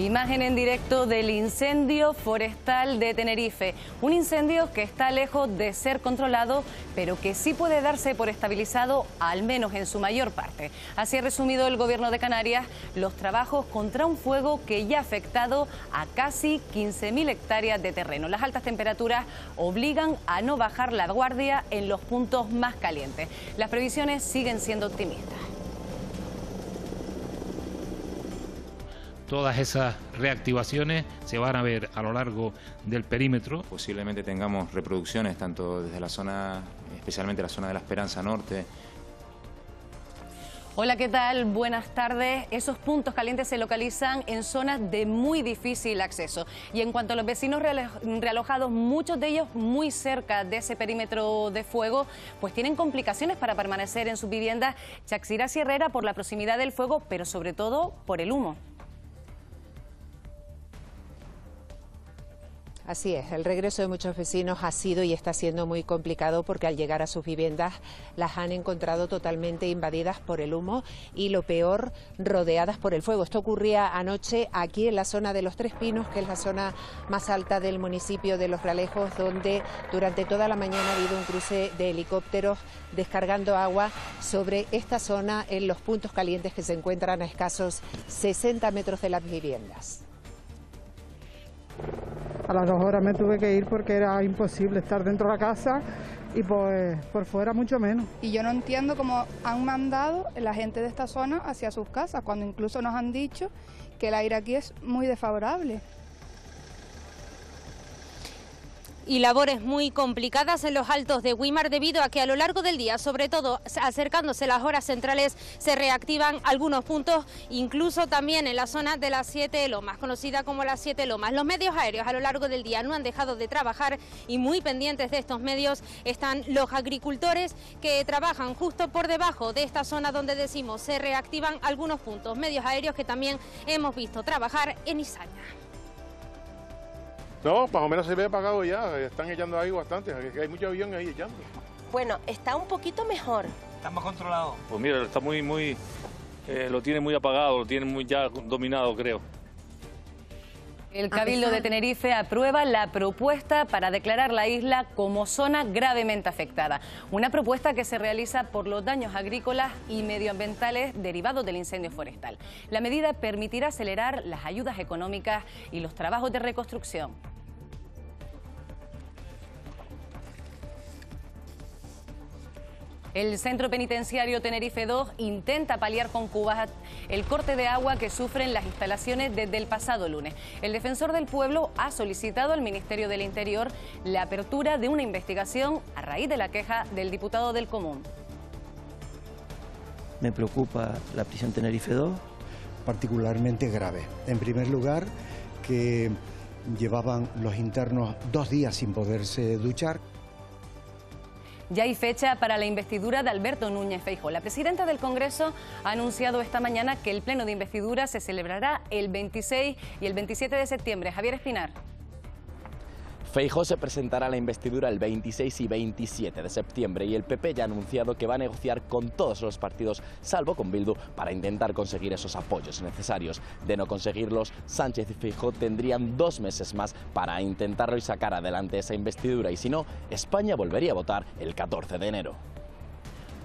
Imagen en directo del incendio forestal de Tenerife, un incendio que está lejos de ser controlado, pero que sí puede darse por estabilizado, al menos en su mayor parte. Así ha resumido el Gobierno de Canarias los trabajos contra un fuego que ya ha afectado a casi 15.000 hectáreas de terreno. Las altas temperaturas obligan a no bajar la guardia en los puntos más calientes. Las previsiones siguen siendo optimistas. Todas esas reactivaciones se van a ver a lo largo del perímetro. Posiblemente tengamos reproducciones tanto desde la zona, especialmente la zona de la Esperanza Norte. Hola, ¿qué tal? Buenas tardes. Esos puntos calientes se localizan en zonas de muy difícil acceso. Y en cuanto a los vecinos realojados, muchos de ellos muy cerca de ese perímetro de fuego, pues tienen complicaciones para permanecer en sus viviendas. Chaxira Sierrera por la proximidad del fuego, pero sobre todo por el humo. Así es, el regreso de muchos vecinos ha sido y está siendo muy complicado porque al llegar a sus viviendas las han encontrado totalmente invadidas por el humo y, lo peor, rodeadas por el fuego. Esto ocurría anoche aquí en la zona de Los Tres Pinos, que es la zona más alta del municipio de Los Realejos, donde durante toda la mañana ha habido un cruce de helicópteros descargando agua sobre esta zona en los puntos calientes que se encuentran a escasos 60 metros de las viviendas. A las 2 horas me tuve que ir porque era imposible estar dentro de la casa y pues por fuera mucho menos. Y yo no entiendo cómo han mandado la gente de esta zona hacia sus casas, cuando incluso nos han dicho que el aire aquí es muy desfavorable. Y labores muy complicadas en los altos de Güímar debido a que a lo largo del día, sobre todo acercándose las horas centrales, se reactivan algunos puntos, incluso también en la zona de las 7 Lomas, conocida como las 7 Lomas. Los medios aéreos a lo largo del día no han dejado de trabajar y muy pendientes de estos medios están los agricultores que trabajan justo por debajo de esta zona donde decimos se reactivan algunos puntos. Medios aéreos que también hemos visto trabajar en Izaña. No, más o menos se ve apagado ya, están echando ahí bastante, hay muchos aviones ahí echando. Bueno, está un poquito mejor. Está más controlado. Pues mira, está lo tiene muy apagado, lo tiene muy ya dominado, creo. El Cabildo de Tenerife aprueba la propuesta para declarar la isla como zona gravemente afectada. Una propuesta que se realiza por los daños agrícolas y medioambientales derivados del incendio forestal. La medida permitirá acelerar las ayudas económicas y los trabajos de reconstrucción. El centro penitenciario Tenerife II intenta paliar con cubas el corte de agua que sufren las instalaciones desde el pasado lunes. El defensor del pueblo ha solicitado al Ministerio del Interior la apertura de una investigación a raíz de la queja del diputado del Común. Me preocupa la prisión Tenerife II. Particularmente grave. En primer lugar, que llevaban los internos 2 días sin poderse duchar. Ya hay fecha para la investidura de Alberto Núñez Feijóo. La presidenta del Congreso ha anunciado esta mañana que el pleno de investidura se celebrará el 26 y el 27 de septiembre. Javier Espinar. Feijóo se presentará a la investidura el 26 y 27 de septiembre y el PP ya ha anunciado que va a negociar con todos los partidos, salvo con Bildu, para intentar conseguir esos apoyos necesarios. De no conseguirlos, Sánchez y Feijóo tendrían 2 meses más para intentarlo y sacar adelante esa investidura y si no, España volvería a votar el 14 de enero.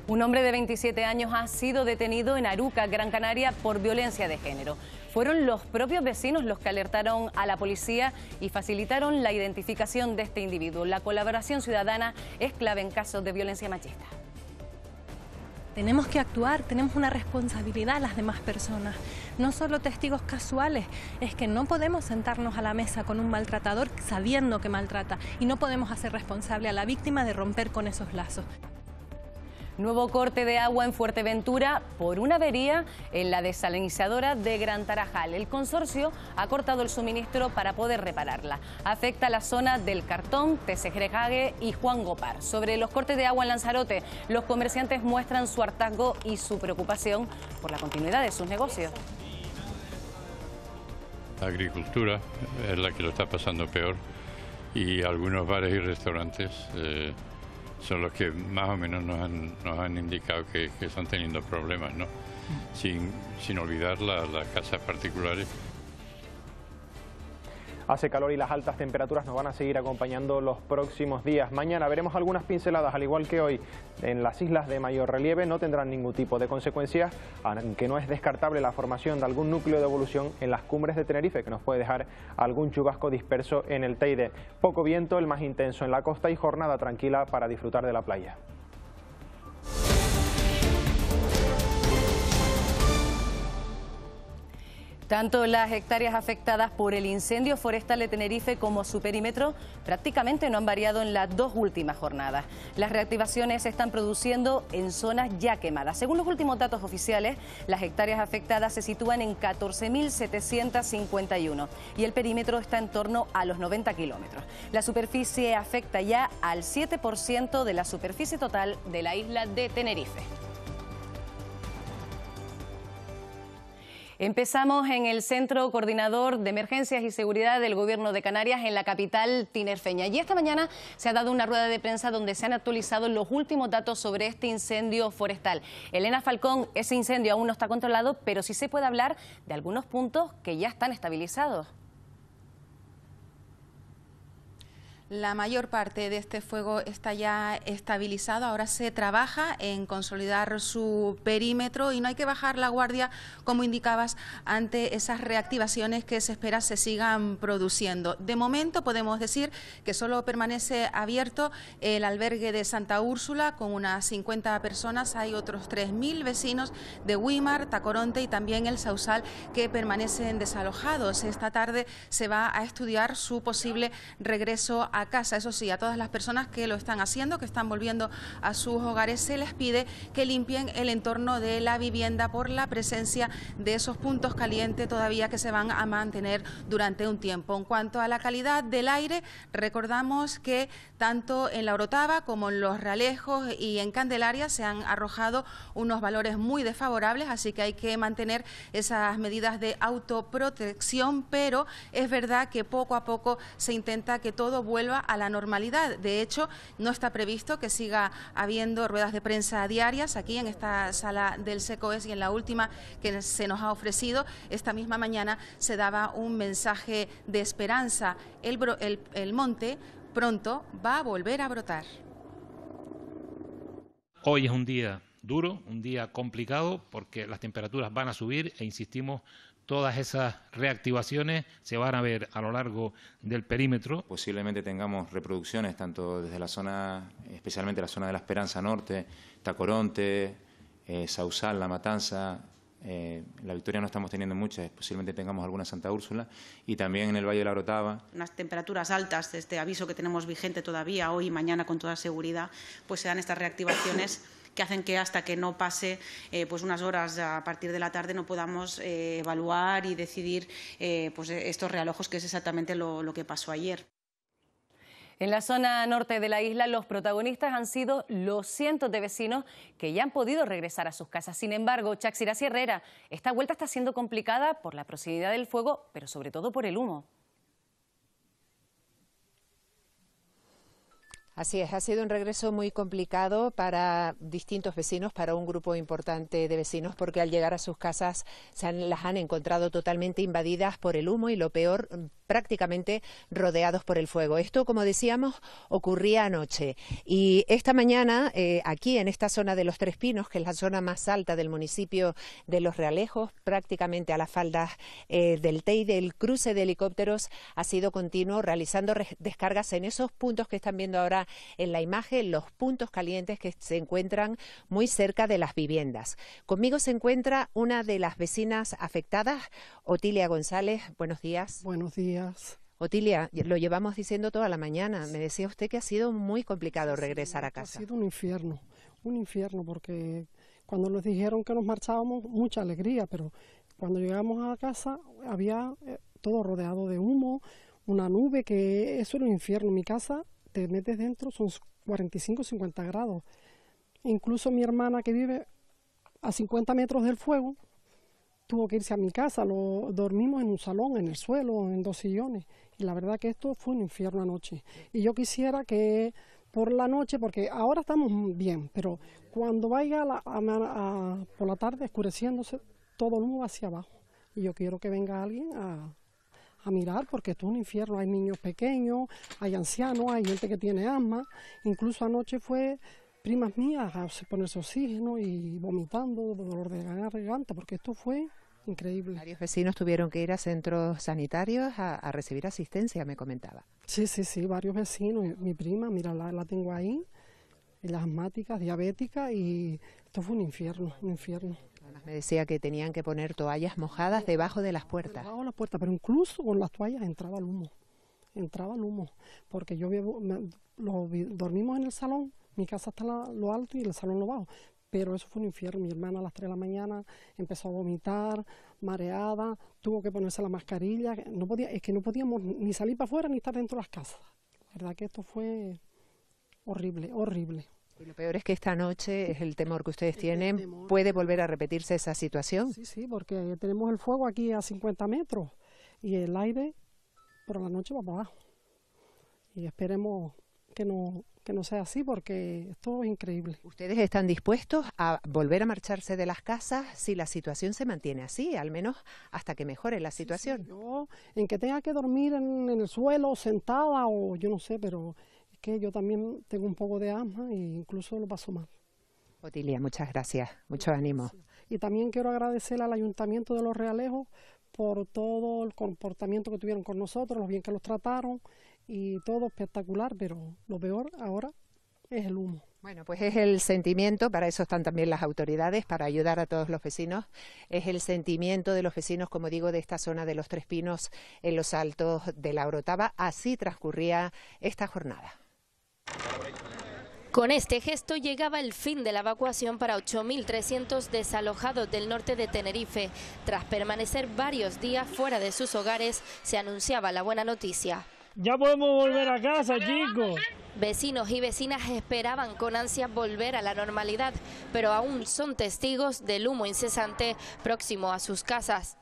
Un hombre de 27 años ha sido detenido en Aruca, Gran Canaria, por violencia de género. Fueron los propios vecinos los que alertaron a la policía y facilitaron la identificación de este individuo. La colaboración ciudadana es clave en casos de violencia machista. Tenemos que actuar, tenemos una responsabilidad las demás personas, no solo testigos casuales, es que no podemos sentarnos a la mesa con un maltratador sabiendo que maltrata y no podemos hacer responsable a la víctima de romper con esos lazos. Nuevo corte de agua en Fuerteventura por una avería en la desalinizadora de Gran Tarajal. El consorcio ha cortado el suministro para poder repararla. Afecta a la zona del Cartón, Tesejrecague y Juan Gopar. Sobre los cortes de agua en Lanzarote, los comerciantes muestran su hartazgo y su preocupación por la continuidad de sus negocios. La agricultura es la que lo está pasando peor y algunos bares y restaurantes son los que más o menos nos han indicado que están teniendo problemas, ¿no? Sin olvidar las casas particulares. hace calor y las altas temperaturas nos van a seguir acompañando los próximos días. Mañana veremos algunas pinceladas, al igual que hoy, en las islas de mayor relieve. No tendrán ningún tipo de consecuencias, aunque no es descartable la formación de algún núcleo de evolución en las cumbres de Tenerife, que nos puede dejar algún chubasco disperso en el Teide. Poco viento, el más intenso en la costa, y jornada tranquila para disfrutar de la playa. Tanto las hectáreas afectadas por el incendio forestal de Tenerife como su perímetro prácticamente no han variado en las dos últimas jornadas. Las reactivaciones se están produciendo en zonas ya quemadas. Según los últimos datos oficiales, las hectáreas afectadas se sitúan en 14.751 y el perímetro está en torno a los 90 kilómetros. La superficie afecta ya al 7% de la superficie total de la isla de Tenerife. Empezamos en el Centro Coordinador de Emergencias y Seguridad del Gobierno de Canarias, en la capital tinerfeña. Y esta mañana se ha dado una rueda de prensa donde se han actualizado los últimos datos sobre este incendio forestal. Elena Falcón, ese incendio aún no está controlado, pero sí se puede hablar de algunos puntos que ya están estabilizados. La mayor parte de este fuego está ya estabilizado, ahora se trabaja en consolidar su perímetro y no hay que bajar la guardia, como indicabas, ante esas reactivaciones que se espera se sigan produciendo. De momento podemos decir que solo permanece abierto el albergue de Santa Úrsula con unas 50 personas, hay otros 3.000 vecinos de Güímar, Tacoronte y también el Sausal que permanecen desalojados. Esta tarde se va a estudiar su posible regreso a casa. Eso sí, a todas las personas que lo están haciendo, que están volviendo a sus hogares, se les pide que limpien el entorno de la vivienda por la presencia de esos puntos calientes todavía que se van a mantener durante un tiempo. En cuanto a la calidad del aire, recordamos que tanto en La Orotava como en Los Realejos y en Candelaria se han arrojado unos valores muy desfavorables, así que hay que mantener esas medidas de autoprotección, pero es verdad que poco a poco se intenta que todo vuelva a la normalidad. De hecho, no está previsto que siga habiendo ruedas de prensa diarias aquí en esta sala del CECOES, y en la última que se nos ha ofrecido esta misma mañana se daba un mensaje de esperanza. El monte pronto va a volver a brotar. Hoy es un día duro, un día complicado, porque las temperaturas van a subir e insistimos, todas esas reactivaciones se van a ver a lo largo del perímetro. Posiblemente tengamos reproducciones tanto desde la zona, especialmente la zona de La Esperanza Norte, Tacoronte, Sausal, La Matanza, La Victoria no estamos teniendo muchas, posiblemente tengamos alguna en Santa Úrsula y también en el Valle de la Orotava. Unas temperaturas altas, este aviso que tenemos vigente todavía hoy y mañana con toda seguridad, pues se dan estas reactivaciones que hacen que hasta que no pase pues unas horas a partir de la tarde no podamos evaluar y decidir pues estos realojos, que es exactamente lo que pasó ayer. En la zona norte de la isla, los protagonistas han sido los cientos de vecinos que ya han podido regresar a sus casas. Sin embargo, Chaxira Sierrera, esta vuelta está siendo complicada por la proximidad del fuego, pero sobre todo por el humo. Así es, ha sido un regreso muy complicado para distintos vecinos, para un grupo importante de vecinos, porque al llegar a sus casas las han encontrado totalmente invadidas por el humo y, lo peor, prácticamente rodeados por el fuego. Esto, como decíamos, ocurría anoche. Y esta mañana, aquí en esta zona de Los Tres Pinos, que es la zona más alta del municipio de Los Realejos, prácticamente a las faldas del Teide, el cruce de helicópteros ha sido continuo, realizando descargas en esos puntos que están viendo ahora en la imagen, los puntos calientes que se encuentran muy cerca de las viviendas. Conmigo se encuentra una de las vecinas afectadas, Otilia González. Buenos días. Buenos días. Otilia, lo llevamos diciendo toda la mañana. Sí. Me decía usted que ha sido muy complicado regresar a casa. Ha sido un infierno, porque cuando nos dijeron que nos marchábamos, mucha alegría, pero cuando llegamos a casa había todo rodeado de humo, una nube, que eso era un infierno. Mi casa, te metes dentro, son 45, 50 grados. Incluso mi hermana, que vive a 50 metros del fuego, tuvo que irse a mi casa. Dormimos en un salón, en el suelo, en dos sillones. Y la verdad que esto fue un infierno anoche. Y yo quisiera que por la noche, porque ahora estamos bien, pero cuando vaya por la tarde, oscureciéndose, todo el humo hacia abajo. Y yo quiero que venga alguien a a mirar, porque esto es un infierno, hay niños pequeños, hay ancianos, hay gente que tiene asma, incluso anoche fue primas mías a ponerse oxígeno y vomitando, dolor de garganta, porque esto fue increíble. Varios vecinos tuvieron que ir a centros sanitarios a recibir asistencia, me comentaba. Sí, sí, sí, varios vecinos, mi prima, mira, la tengo ahí, las asmáticas, diabéticas, y esto fue un infierno, un infierno. Además me decía que tenían que poner toallas mojadas debajo de las puertas. Debajo de las puertas, pero incluso con las toallas entraba el humo, porque yo dormimos en el salón, mi casa está lo alto y el salón lo bajo, pero eso fue un infierno. Mi hermana a las 3 de la mañana empezó a vomitar, mareada, tuvo que ponerse la mascarilla, no podía, es que no podíamos ni salir para afuera ni estar dentro de las casas. La verdad que esto fue horrible, horrible. Y lo peor es que esta noche, es el temor que ustedes tienen, ¿puede volver a repetirse esa situación? Sí, sí, porque tenemos el fuego aquí a 50 metros y el aire por la noche va para abajo. Y esperemos que no sea así, porque esto es increíble. ¿Ustedes están dispuestos a volver a marcharse de las casas si la situación se mantiene así, al menos hasta que mejore la situación? Sí, sí, yo, en que tenga que dormir en el suelo, sentada o yo no sé, pero es que yo también tengo un poco de asma e incluso lo paso mal. Otilia, muchas gracias, mucho ánimo. Y también quiero agradecer al Ayuntamiento de Los Realejos por todo el comportamiento que tuvieron con nosotros, los bien que los trataron, y todo espectacular, pero lo peor ahora es el humo. Bueno, pues es el sentimiento, para eso están también las autoridades, para ayudar a todos los vecinos, es el sentimiento de los vecinos, como digo, de esta zona de Los Tres Pinos, en los altos de la Orotava. Así transcurría esta jornada. Con este gesto llegaba el fin de la evacuación para 8.300 desalojados del norte de Tenerife. Tras permanecer varios días fuera de sus hogares, se anunciaba la buena noticia. Ya podemos volver a casa, chicos. Vecinos y vecinas esperaban con ansias volver a la normalidad, pero aún son testigos del humo incesante próximo a sus casas.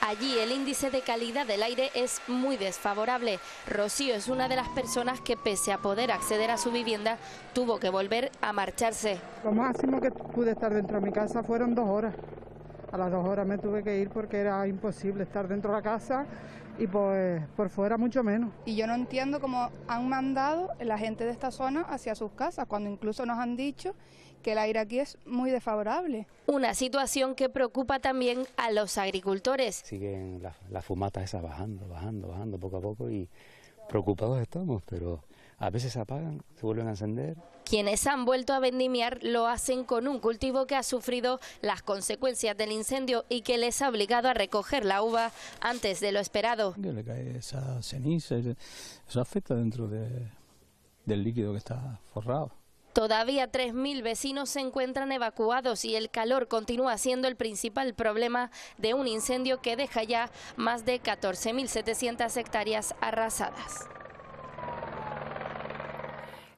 Allí el índice de calidad del aire es muy desfavorable. Rocío es una de las personas que, pese a poder acceder a su vivienda, tuvo que volver a marcharse. Lo máximo que pude estar dentro de mi casa fueron 2 horas. A las 2 horas me tuve que ir porque era imposible estar dentro de la casa y pues por fuera mucho menos. Y yo no entiendo cómo han mandado la gente de esta zona hacia sus casas, cuando incluso nos han dicho que el aire aquí es muy desfavorable. Una situación que preocupa también a los agricultores. Siguen las fumatas esas bajando poco a poco y preocupados estamos, pero a veces se apagan, se vuelven a encender. Quienes han vuelto a vendimiar lo hacen con un cultivo que ha sufrido las consecuencias del incendio y que les ha obligado a recoger la uva antes de lo esperado. Que le cae esa ceniza, eso afecta dentro del líquido que está forrado. Todavía 3.000 vecinos se encuentran evacuados y el calor continúa siendo el principal problema de un incendio que deja ya más de 14.700 hectáreas arrasadas.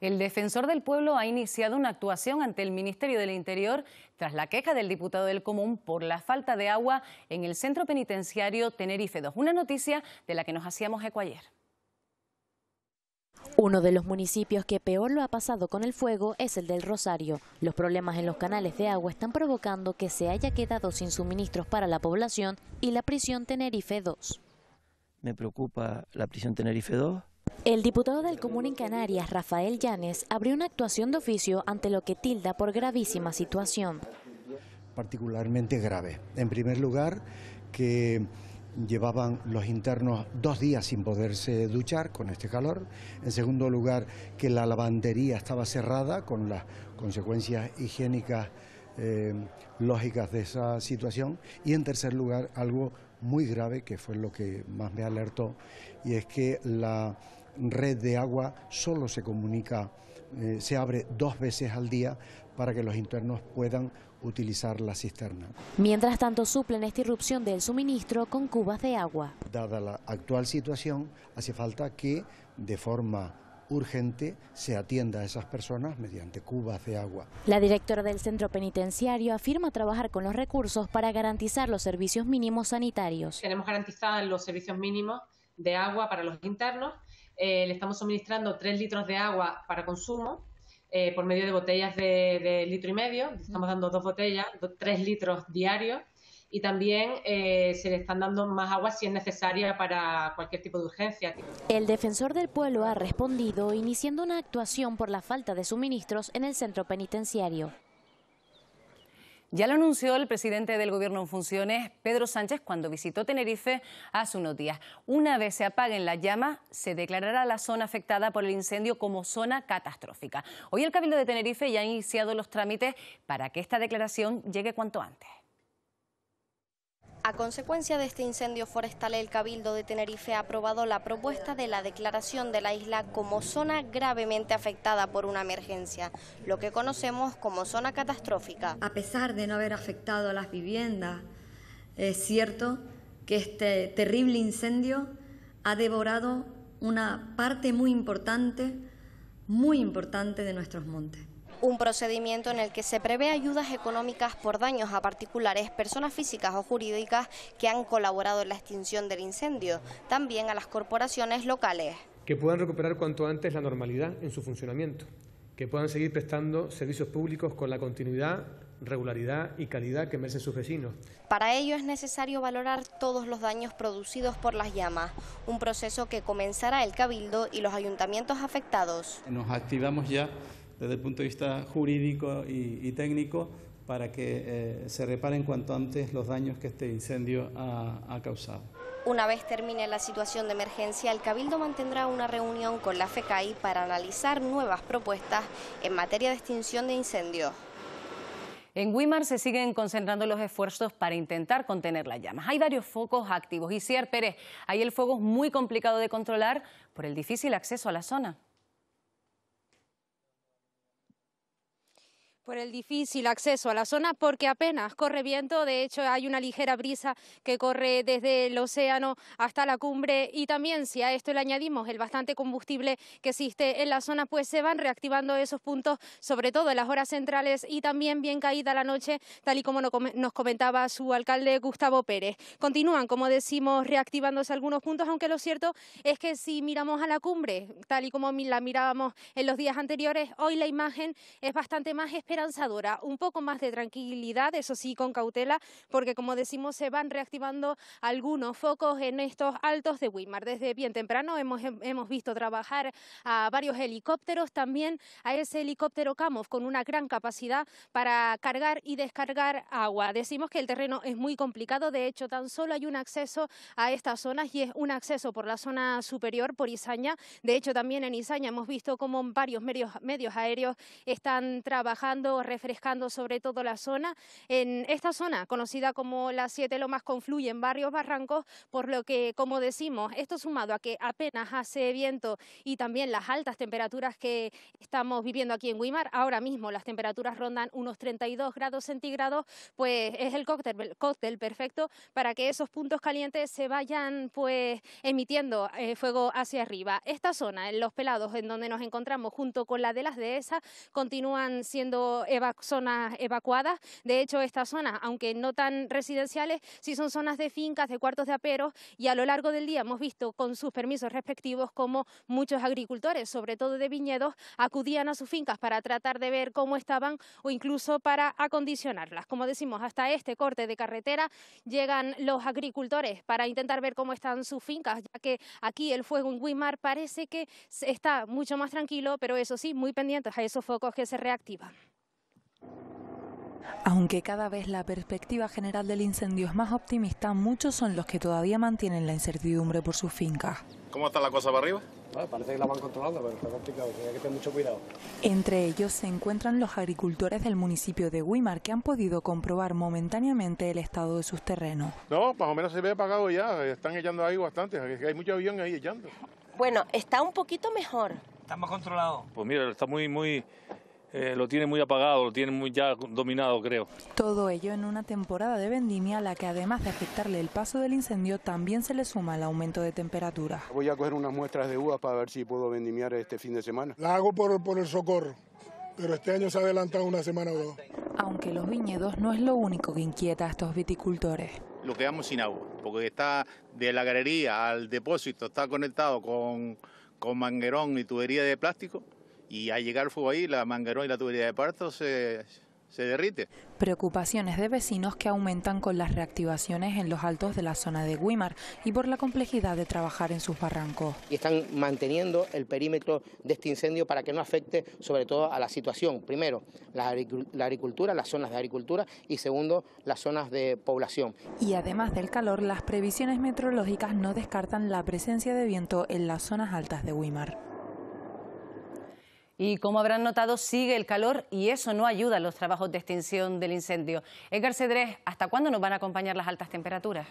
El defensor del pueblo ha iniciado una actuación ante el Ministerio del Interior tras la queja del diputado del Común por la falta de agua en el centro penitenciario Tenerife II, una noticia de la que nos hacíamos eco ayer. Uno de los municipios que peor lo ha pasado con el fuego es el del Rosario. Los problemas en los canales de agua están provocando que se haya quedado sin suministros para la población y la prisión Tenerife II. Me preocupa la prisión Tenerife II. El diputado del Común en Canarias, Rafael Llanes, abrió una actuación de oficio ante lo que tilda por gravísima situación. Particularmente grave. En primer lugar, que llevaban los internos 2 días sin poderse duchar con este calor. En segundo lugar, que la lavandería estaba cerrada, con las consecuencias higiénicas lógicas de esa situación. Y en tercer lugar, algo muy grave, que fue lo que más me alertó, y es que la red de agua solo se comunica, se abre 2 veces al día para que los internos puedan utilizar la cisterna. Mientras tanto, suplen esta irrupción del suministro con cubas de agua. Dada la actual situación, hace falta que de forma urgente se atienda a esas personas mediante cubas de agua. La directora del centro penitenciario afirma trabajar con los recursos para garantizar los servicios mínimos sanitarios. Tenemos garantizados los servicios mínimos de agua para los internos. Le estamos suministrando 3 litros de agua para consumo por medio de botellas de litro y medio. Estamos dando 2 botellas, 3 litros diarios. y también se le están dando más agua si es necesaria para cualquier tipo de urgencia. El defensor del pueblo ha respondido iniciando una actuación por la falta de suministros en el centro penitenciario. Ya lo anunció el presidente del Gobierno en funciones, Pedro Sánchez, cuando visitó Tenerife hace unos días. Una vez se apaguen las llamas, se declarará la zona afectada por el incendio como zona catastrófica. Hoy el Cabildo de Tenerife ya ha iniciado los trámites para que esta declaración llegue cuanto antes. A consecuencia de este incendio forestal, el Cabildo de Tenerife ha aprobado la propuesta de la declaración de la isla como zona gravemente afectada por una emergencia, lo que conocemos como zona catastrófica. A pesar de no haber afectado las viviendas, es cierto que este terrible incendio ha devorado una parte muy importante de nuestros montes. Un procedimiento en el que se prevé ayudas económicas por daños a particulares, personas físicas o jurídicas que han colaborado en la extinción del incendio, también a las corporaciones locales. Que puedan recuperar cuanto antes la normalidad en su funcionamiento, que puedan seguir prestando servicios públicos con la continuidad, regularidad y calidad que merecen sus vecinos. Para ello es necesario valorar todos los daños producidos por las llamas, un proceso que comenzará el Cabildo y los ayuntamientos afectados. Nos activamos ya desde el punto de vista jurídico y técnico para que se reparen cuanto antes los daños que este incendio ha causado. Una vez termine la situación de emergencia, el Cabildo mantendrá una reunión con la FECAI para analizar nuevas propuestas en materia de extinción de incendios. En Güímar se siguen concentrando los esfuerzos para intentar contener las llamas. Hay varios focos activos y Cier Pérez, ahí el fuego es muy complicado de controlar por el difícil acceso a la zona. Por el difícil acceso a la zona, porque apenas corre viento, de hecho hay una ligera brisa que corre desde el océano hasta la cumbre y también si a esto le añadimos el bastante combustible que existe en la zona, pues se van reactivando esos puntos, sobre todo en las horas centrales y también bien caída la noche, tal y como nos comentaba su alcalde Gustavo Pérez. Continúan, como decimos, reactivándose algunos puntos, aunque lo cierto es que si miramos a la cumbre, tal y como la mirábamos en los días anteriores, hoy la imagen es bastante más esperada. Un poco más de tranquilidad, eso sí, con cautela, porque como decimos se van reactivando algunos focos en estos altos de Güímar. Desde bien temprano hemos visto trabajar a varios helicópteros, también a ese helicóptero Camov con una gran capacidad para cargar y descargar agua. Decimos que el terreno es muy complicado, de hecho tan solo hay un acceso a estas zonas y es un acceso por la zona superior, por Izaña. De hecho también en Izaña hemos visto como varios medios aéreos están trabajando, refrescando sobre todo la zona. En esta zona, conocida como las Siete Lomas, confluyen varios barrancos, por lo que, como decimos, esto sumado a que apenas hace viento y también las altas temperaturas que estamos viviendo aquí en Güímar, ahora mismo las temperaturas rondan unos 32 grados centígrados, pues es el cóctel perfecto para que esos puntos calientes se vayan pues emitiendo fuego hacia arriba. Esta zona, en Los Pelados, en donde nos encontramos junto con la de las Dehesas, continúan siendo zonas evacuadas. De hecho, estas zonas, aunque no tan residenciales, sí son zonas de fincas, de cuartos de aperos, y a lo largo del día hemos visto con sus permisos respectivos como muchos agricultores, sobre todo de viñedos, acudían a sus fincas para tratar de ver cómo estaban o incluso para acondicionarlas. Como decimos, hasta este corte de carretera llegan los agricultores para intentar ver cómo están sus fincas, ya que aquí el fuego en Güímar parece que está mucho más tranquilo, pero eso sí, muy pendientes a esos focos que se reactivan. Aunque cada vez la perspectiva general del incendio es más optimista, muchos son los que todavía mantienen la incertidumbre por sus fincas. ¿Cómo está la cosa para arriba? Bueno, parece que la van controlando, pero está complicado, hay que tener mucho cuidado. Entre ellos se encuentran los agricultores del municipio de Güímar, que han podido comprobar momentáneamente el estado de sus terrenos. No, más o menos se ve apagado ya, están echando ahí bastante, hay mucho avión ahí echando. Bueno, está un poquito mejor. ¿Está más controlado? Pues mira, está muy... lo tiene muy apagado, lo tiene muy ya dominado, creo. Todo ello en una temporada de vendimia a la que, además de afectarle el paso del incendio, también se le suma el aumento de temperatura. Voy a coger unas muestras de uvas para ver si puedo vendimiar este fin de semana. La hago por el socorro, pero este año se ha adelantado una semana o dos. Aunque los viñedos no es lo único que inquieta a estos viticultores. Lo quedamos sin agua, porque está de la galería al depósito, está conectado con manguerón y tubería de plástico. Y al llegar el fuego ahí, la manguerón y la tubería de parto se se derrite. Preocupaciones de vecinos que aumentan con las reactivaciones en los altos de la zona de Güímar y por la complejidad de trabajar en sus barrancos. Y están manteniendo el perímetro de este incendio para que no afecte sobre todo a la situación. Primero, la agricultura, las zonas de agricultura y segundo, las zonas de población. Y además del calor, las previsiones meteorológicas no descartan la presencia de viento en las zonas altas de Güímar. Y como habrán notado, sigue el calor y eso no ayuda a los trabajos de extinción del incendio. Edgar Cedrés, ¿hasta cuándo nos van a acompañar las altas temperaturas?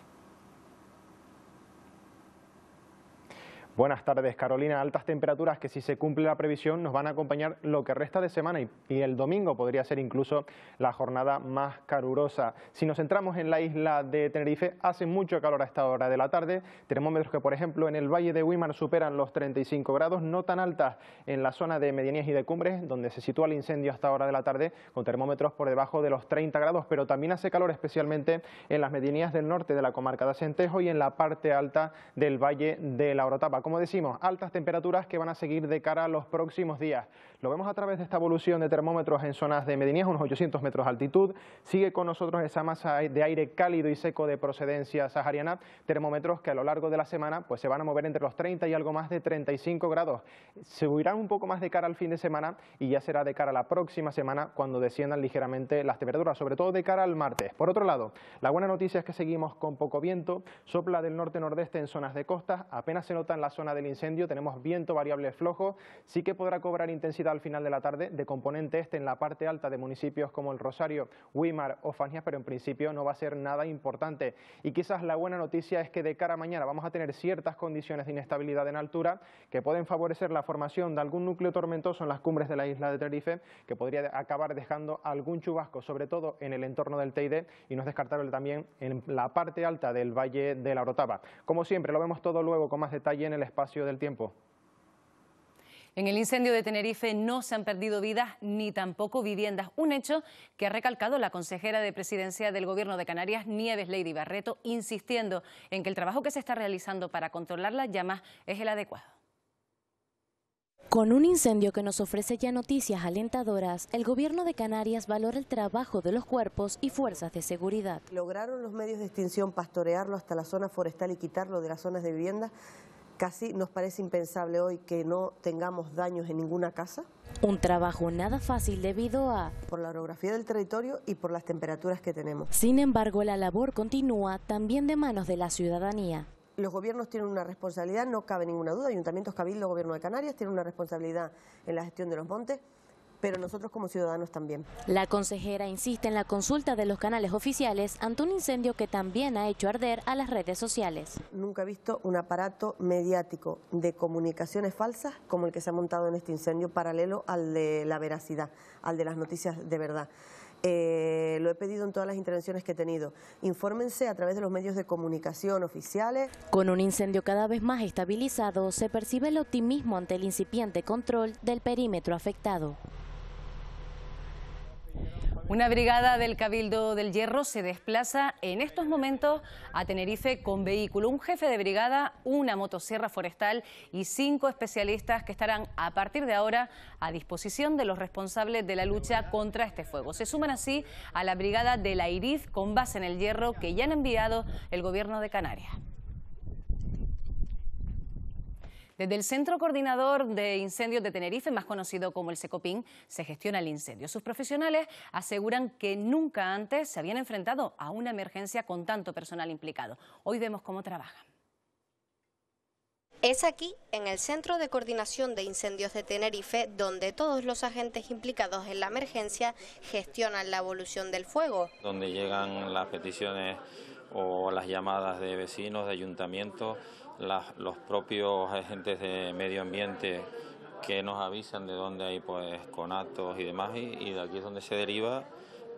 Buenas tardes, Carolina. Altas temperaturas que, si se cumple la previsión, nos van a acompañar lo que resta de semana y el domingo podría ser incluso la jornada más calurosa. Si nos centramos en la isla de Tenerife, hace mucho calor a esta hora de la tarde. Termómetros que, por ejemplo, en el Valle de Güímar superan los 35 grados, no tan altas en la zona de medianías y de cumbres, donde se sitúa el incendio a esta hora de la tarde, con termómetros por debajo de los 30 grados, pero también hace calor especialmente en las medianías del norte de la comarca de Acentejo y en la parte alta del Valle de la Orotava. Como decimos, altas temperaturas que van a seguir de cara a los próximos días. Lo vemos a través de esta evolución de termómetros en zonas de medianías, unos 800 metros de altitud. Sigue con nosotros esa masa de aire cálido y seco de procedencia sahariana. Termómetros que a lo largo de la semana pues, se van a mover entre los 30 y algo más de 35 grados. Subirán un poco más de cara al fin de semana y ya será de cara a la próxima semana cuando desciendan ligeramente las temperaturas, sobre todo de cara al martes. Por otro lado, la buena noticia es que seguimos con poco viento. Sopla del norte-nordeste en zonas de costas. Apenas se notan las zona del incendio, tenemos viento variable flojo, sí que podrá cobrar intensidad al final de la tarde de componente este en la parte alta de municipios como el Rosario, Güímar o Fanjas, pero en principio no va a ser nada importante. Y quizás la buena noticia es que de cara a mañana vamos a tener ciertas condiciones de inestabilidad en altura que pueden favorecer la formación de algún núcleo tormentoso en las cumbres de la isla de Tenerife, que podría acabar dejando algún chubasco, sobre todo en el entorno del Teide y no es descartable también en la parte alta del Valle de la Orotava. Como siempre, lo vemos todo luego con más detalle en el espacio del tiempo. En el incendio de Tenerife no se han perdido vidas ni tampoco viviendas, un hecho que ha recalcado la consejera de Presidencia del Gobierno de Canarias, Nieves Lady Barreto, insistiendo en que el trabajo que se está realizando para controlar las llamas es el adecuado. Con un incendio que nos ofrece ya noticias alentadoras, el Gobierno de Canarias valora el trabajo de los cuerpos y fuerzas de seguridad. Lograron los medios de extinción pastorearlo hasta la zona forestal y quitarlo de las zonas de vivienda. Casi nos parece impensable hoy que no tengamos daños en ninguna casa. Un trabajo nada fácil debido a... por la orografía del territorio y por las temperaturas que tenemos. Sin embargo, la labor continúa también de manos de la ciudadanía. Los gobiernos tienen una responsabilidad, no cabe ninguna duda. Ayuntamientos, Cabildo, Gobierno de Canarias tienen una responsabilidad en la gestión de los montes, pero nosotros como ciudadanos también. La consejera insiste en la consulta de los canales oficiales ante un incendio que también ha hecho arder a las redes sociales. Nunca he visto un aparato mediático de comunicaciones falsas como el que se ha montado en este incendio, paralelo al de la veracidad, al de las noticias de verdad. Lo he pedido en todas las intervenciones que he tenido. Infórmense a través de los medios de comunicación oficiales. Con un incendio cada vez más estabilizado, se percibe el optimismo ante el incipiente control del perímetro afectado. Una brigada del Cabildo del Hierro se desplaza en estos momentos a Tenerife con vehículo. Un jefe de brigada, una motosierra forestal y 5 especialistas que estarán a partir de ahora a disposición de los responsables de la lucha contra este fuego. Se suman así a la brigada de la IRIZ con base en el Hierro que ya han enviado el Gobierno de Canarias. Desde el Centro Coordinador de Incendios de Tenerife, más conocido como el CECOPIN, se gestiona el incendio. Sus profesionales aseguran que nunca antes se habían enfrentado a una emergencia con tanto personal implicado. Hoy vemos cómo trabajan. Es aquí, en el Centro de Coordinación de Incendios de Tenerife, donde todos los agentes implicados en la emergencia gestionan la evolución del fuego. Donde llegan las peticiones o las llamadas de vecinos, de ayuntamientos, los propios agentes de medio ambiente que nos avisan de dónde hay pues conatos y demás, y de aquí es donde se deriva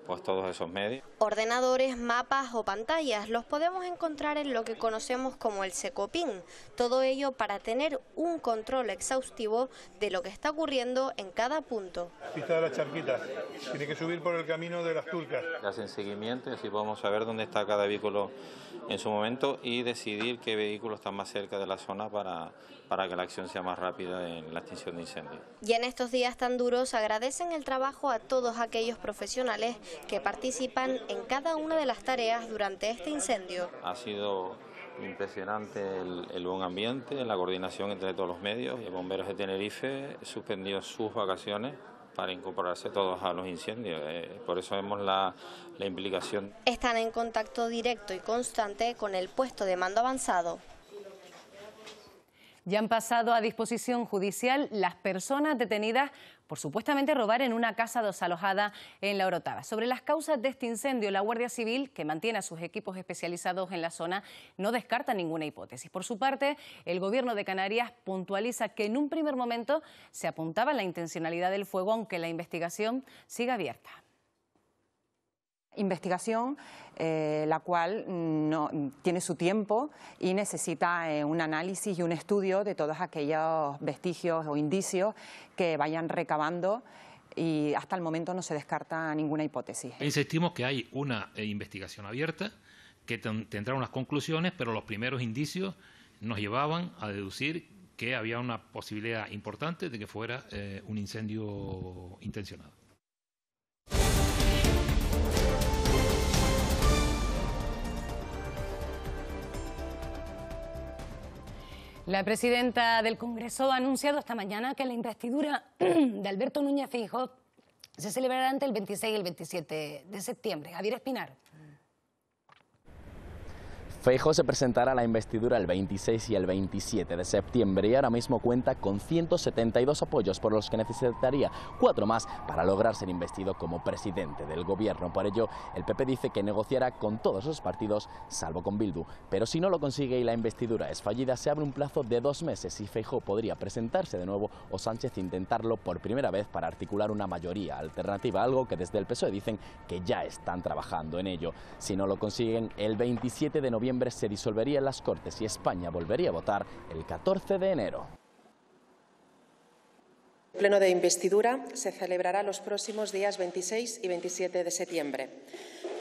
pues todos esos medios. Ordenadores, mapas o pantallas los podemos encontrar en lo que conocemos como el CECOPIN, todo ello para tener un control exhaustivo de lo que está ocurriendo en cada punto. Pista de las Charquitas, tiene que subir por el camino de las Turcas. Hacen seguimiento y así podemos saber dónde está cada vehículo en su momento y decidir qué vehículo está más cerca de la zona para que la acción sea más rápida en la extinción de incendios. Y en estos días tan duros agradecen el trabajo a todos aquellos profesionales que participan en cada una de las tareas durante este incendio. Ha sido impresionante el buen ambiente, la coordinación entre todos los medios. Y bomberos de Tenerife suspendió sus vacaciones para incorporarse todos a los incendios, por eso vemos la implicación. Están en contacto directo y constante con el puesto de mando avanzado. Ya han pasado a disposición judicial las personas detenidas por supuestamente robar en una casa desalojada en La Orotava. Sobre las causas de este incendio, la Guardia Civil, que mantiene a sus equipos especializados en la zona, no descarta ninguna hipótesis. Por su parte, el Gobierno de Canarias puntualiza que en un primer momento se apuntaba la intencionalidad del fuego, aunque la investigación sigue abierta. Investigación la cual no tiene su tiempo y necesita un análisis y un estudio de todos aquellos vestigios o indicios que vayan recabando, y hasta el momento no se descarta ninguna hipótesis. Insistimos que hay una investigación abierta que tendrá unas conclusiones, pero los primeros indicios nos llevaban a deducir que había una posibilidad importante de que fuera un incendio intencionado. La presidenta del Congreso ha anunciado esta mañana que la investidura de Alberto Núñez Feijóo se celebrará entre el 26 y el 27 de septiembre. Javier Espinar. Feijóo se presentará a la investidura el 26 y el 27 de septiembre y ahora mismo cuenta con 172 apoyos, por los que necesitaría 4 más para lograr ser investido como presidente del gobierno. Por ello, el PP dice que negociará con todos los partidos, salvo con Bildu. Pero si no lo consigue y la investidura es fallida, se abre un plazo de 2 meses y Feijóo podría presentarse de nuevo o Sánchez intentarlo por primera vez para articular una mayoría alternativa, algo que desde el PSOE dicen que ya están trabajando en ello. Si no lo consiguen, el 27 de noviembre se disolverían las Cortes y España volvería a votar el 14 de enero. El pleno de investidura se celebrará los próximos días 26 y 27 de septiembre.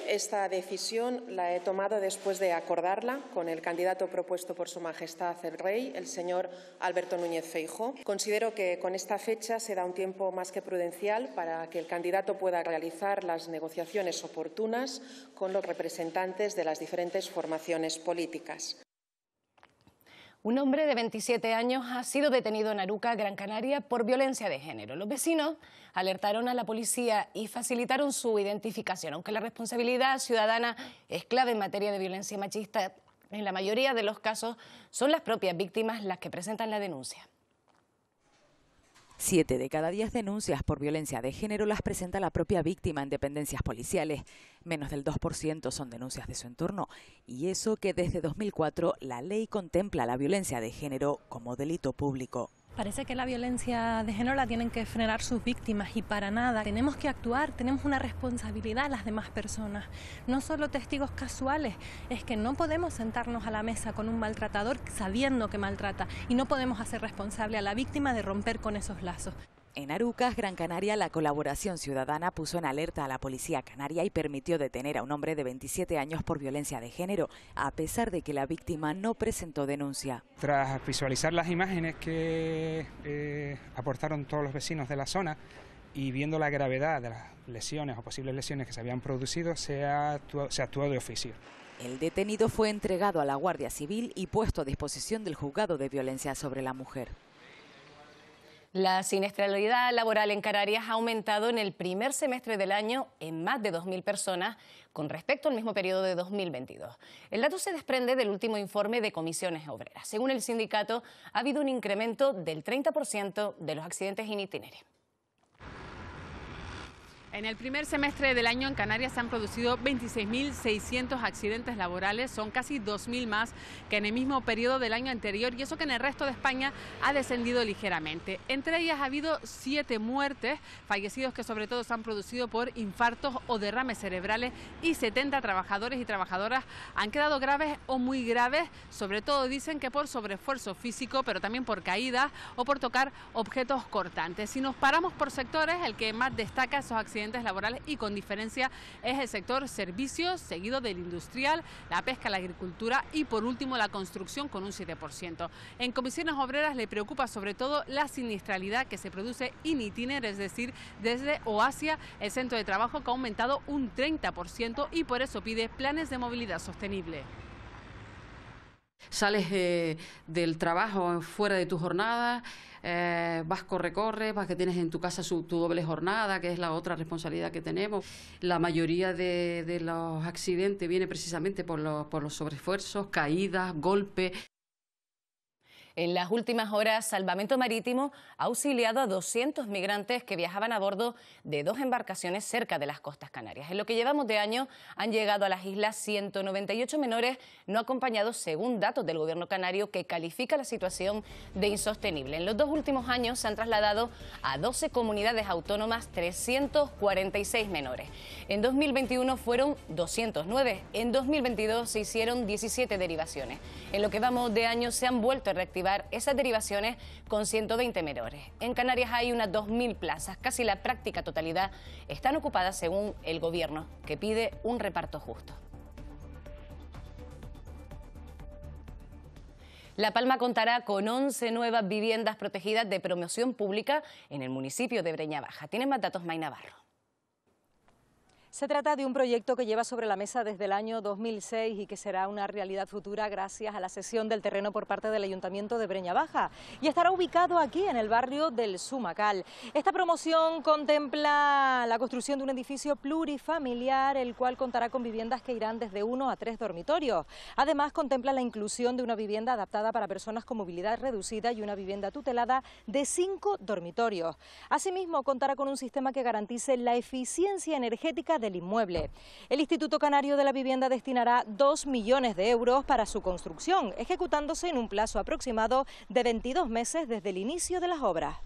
Esta decisión la he tomado después de acordarla con el candidato propuesto por Su Majestad el Rey, el señor Alberto Núñez Feijóo. Considero que con esta fecha se da un tiempo más que prudencial para que el candidato pueda realizar las negociaciones oportunas con los representantes de las diferentes formaciones políticas. Un hombre de 27 años ha sido detenido en Aruca, Gran Canaria, por violencia de género. Los vecinos alertaron a la policía y facilitaron su identificación, aunque la responsabilidad ciudadana es clave en materia de violencia machista. En la mayoría de los casos son las propias víctimas las que presentan la denuncia. 7 de cada 10 denuncias por violencia de género las presenta la propia víctima en dependencias policiales. Menos del 2% son denuncias de su entorno. Y eso que desde 2004 la ley contempla la violencia de género como delito público. Parece que la violencia de género la tienen que frenar sus víctimas y para nada. Tenemos que actuar, tenemos una responsabilidad las demás personas. No solo testigos casuales, es que no podemos sentarnos a la mesa con un maltratador sabiendo que maltrata y no podemos hacer responsable a la víctima de romper con esos lazos. En Arucas, Gran Canaria, la colaboración ciudadana puso en alerta a la policía canaria y permitió detener a un hombre de 27 años por violencia de género, a pesar de que la víctima no presentó denuncia. Tras visualizar las imágenes que aportaron todos los vecinos de la zona y viendo la gravedad de las lesiones o posibles lesiones que se habían producido, se actuó de oficio. El detenido fue entregado a la Guardia Civil y puesto a disposición del Juzgado de Violencia sobre la Mujer. La siniestralidad laboral en Canarias ha aumentado en el primer semestre del año en más de 2.000 personas con respecto al mismo periodo de 2022. El dato se desprende del último informe de comisiones obreras. Según el sindicato, ha habido un incremento del 30% de los accidentes in itinere. En el primer semestre del año en Canarias se han producido 26.600 accidentes laborales, son casi 2.000 más que en el mismo periodo del año anterior, y eso que en el resto de España ha descendido ligeramente. Entre ellas ha habido 7 muertes, fallecidos que sobre todo se han producido por infartos o derrames cerebrales, y 70 trabajadores y trabajadoras han quedado graves o muy graves, sobre todo dicen que por sobreesfuerzo físico, pero también por caídas o por tocar objetos cortantes. Si nos paramos por sectores, el que más destaca esos accidentes laborales y con diferencia es el sector servicios, seguido del industrial, la pesca, la agricultura y por último la construcción con un 7%. En comisiones obreras le preocupa sobre todo la siniestralidad que se produce in itinere, es decir, desde o hacia el centro de trabajo, que ha aumentado un 30% y por eso pide planes de movilidad sostenible. Sales del trabajo fuera de tu jornada, vas corre-corre, vas que tienes en tu casa tu doble jornada, que es la otra responsabilidad que tenemos. La mayoría de los accidentes viene precisamente por los sobreesfuerzos, caídas, golpes. En las últimas horas, Salvamento Marítimo ha auxiliado a 200 migrantes que viajaban a bordo de 2 embarcaciones cerca de las costas canarias. En lo que llevamos de año han llegado a las islas 198 menores no acompañados, según datos del gobierno canario, que califica la situación de insostenible. En los 2 últimos años se han trasladado a 12 comunidades autónomas 346 menores. En 2021 fueron 209, en 2022 se hicieron 17 derivaciones. En lo que vamos de año se han vuelto a reactivar esas derivaciones con 120 menores. En Canarias hay unas 2.000 plazas, casi la práctica totalidad están ocupadas, según el gobierno, que pide un reparto justo. La Palma contará con 11 nuevas viviendas protegidas de promoción pública en el municipio de Breña Baja. Tienen más datos Maite Navarro. Se trata de un proyecto que lleva sobre la mesa desde el año 2006 y que será una realidad futura gracias a la cesión del terreno por parte del Ayuntamiento de Breña Baja, y estará ubicado aquí en el barrio del Sumacal. Esta promoción contempla la construcción de un edificio plurifamiliar, el cual contará con viviendas que irán desde 1 a 3 dormitorios. Además, contempla la inclusión de una vivienda adaptada para personas con movilidad reducida y una vivienda tutelada de 5 dormitorios. Asimismo, contará con un sistema que garantice la eficiencia energética del inmueble. El Instituto Canario de la Vivienda destinará 2 millones de euros para su construcción, ejecutándose en un plazo aproximado de 22 meses desde el inicio de las obras.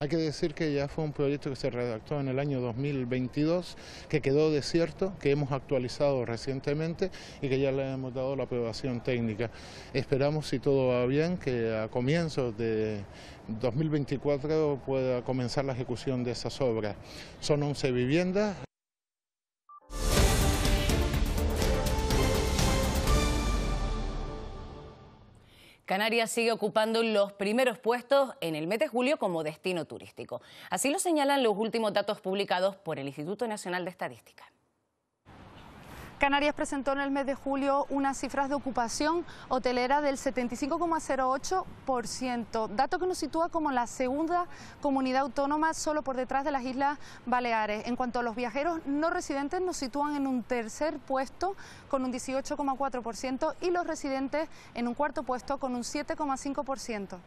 Hay que decir que ya fue un proyecto que se redactó en el año 2022, que quedó desierto, que hemos actualizado recientemente y que ya le hemos dado la aprobación técnica. Esperamos, si todo va bien, que a comienzos de 2024 pueda comenzar la ejecución de esas obras. Son 11 viviendas. Canarias sigue ocupando los primeros puestos en el mes de julio como destino turístico. Así lo señalan los últimos datos publicados por el Instituto Nacional de Estadística. Canarias presentó en el mes de julio unas cifras de ocupación hotelera del 75,08%, dato que nos sitúa como la segunda comunidad autónoma, solo por detrás de las Islas Baleares. En cuanto a los viajeros no residentes, nos sitúan en un tercer puesto con un 18,4% y los residentes en un cuarto puesto con un 7,5%.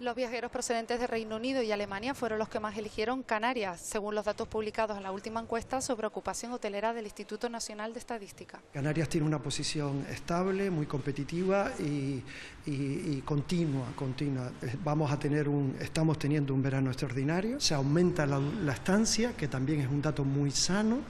Los viajeros procedentes de Reino Unido y Alemania fueron los que más eligieron Canarias, según los datos publicados en la última encuesta sobre ocupación hotelera del Instituto Nacional de Estadística. Canarias tiene una posición estable, muy competitiva y continua. Estamos teniendo un verano extraordinario, se aumenta la estancia, que también es un dato muy sano.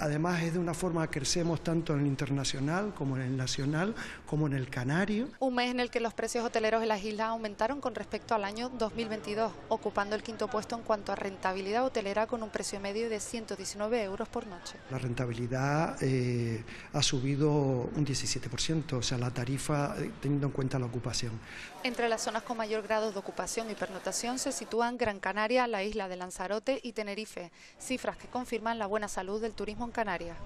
Además, es de una forma que crecemos tanto en el internacional como en el nacional, como en el canario. Un mes en el que los precios hoteleros en las islas aumentaron con respecto al año 2022, ocupando el quinto puesto en cuanto a rentabilidad hotelera con un precio medio de 119 euros por noche. La rentabilidad ha subido un 17%, o sea, la tarifa teniendo en cuenta la ocupación. Entre las zonas con mayor grado de ocupación y pernotación se sitúan Gran Canaria, la isla de Lanzarote y Tenerife, cifras que confirman la buena salud del turismo en Canarias.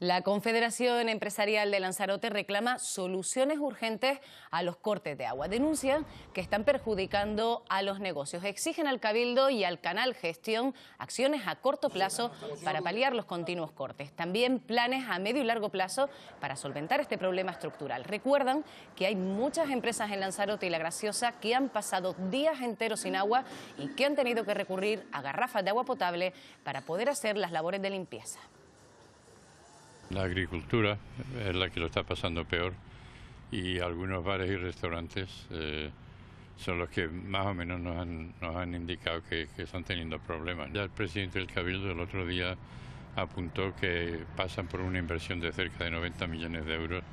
La Confederación Empresarial de Lanzarote reclama soluciones urgentes a los cortes de agua. Denuncian que están perjudicando a los negocios. Exigen al Cabildo y al Canal Gestión acciones a corto plazo para paliar los continuos cortes. También planes a medio y largo plazo para solventar este problema estructural. Recuerdan que hay muchas empresas en Lanzarote y La Graciosa que han pasado días enteros sin agua y que han tenido que recurrir a garrafas de agua potable para poder hacer las labores de limpieza. La agricultura es la que lo está pasando peor y algunos bares y restaurantes son los que más o menos nos han indicado que están teniendo problemas. Ya el presidente del Cabildo el otro día apuntó que pasan por una inversión de cerca de 90 millones de euros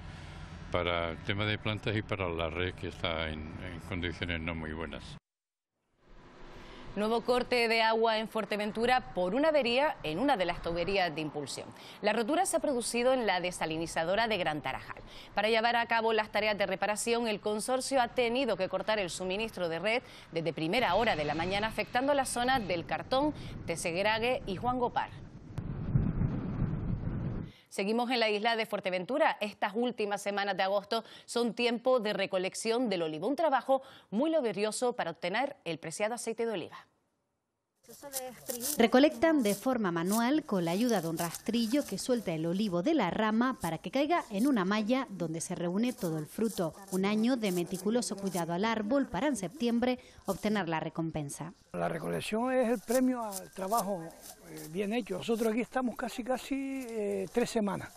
para el tema de plantas y para la red que está en condiciones no muy buenas. Nuevo corte de agua en Fuerteventura por una avería en una de las tuberías de impulsión. La rotura se ha producido en la desalinizadora de Gran Tarajal. Para llevar a cabo las tareas de reparación, el consorcio ha tenido que cortar el suministro de red desde primera hora de la mañana, afectando la zona del Cartón, Tesegrague y Juan Gopar. Seguimos en la isla de Fuerteventura. Estas últimas semanas de agosto son tiempo de recolección del olivo, un trabajo muy laborioso para obtener el preciado aceite de oliva. Recolectan de forma manual con la ayuda de un rastrillo que suelta el olivo de la rama para que caiga en una malla donde se reúne todo el fruto. Un año de meticuloso cuidado al árbol para en septiembre obtener la recompensa. La recolección es el premio al trabajo bien hecho. Nosotros aquí estamos casi 3 semanas.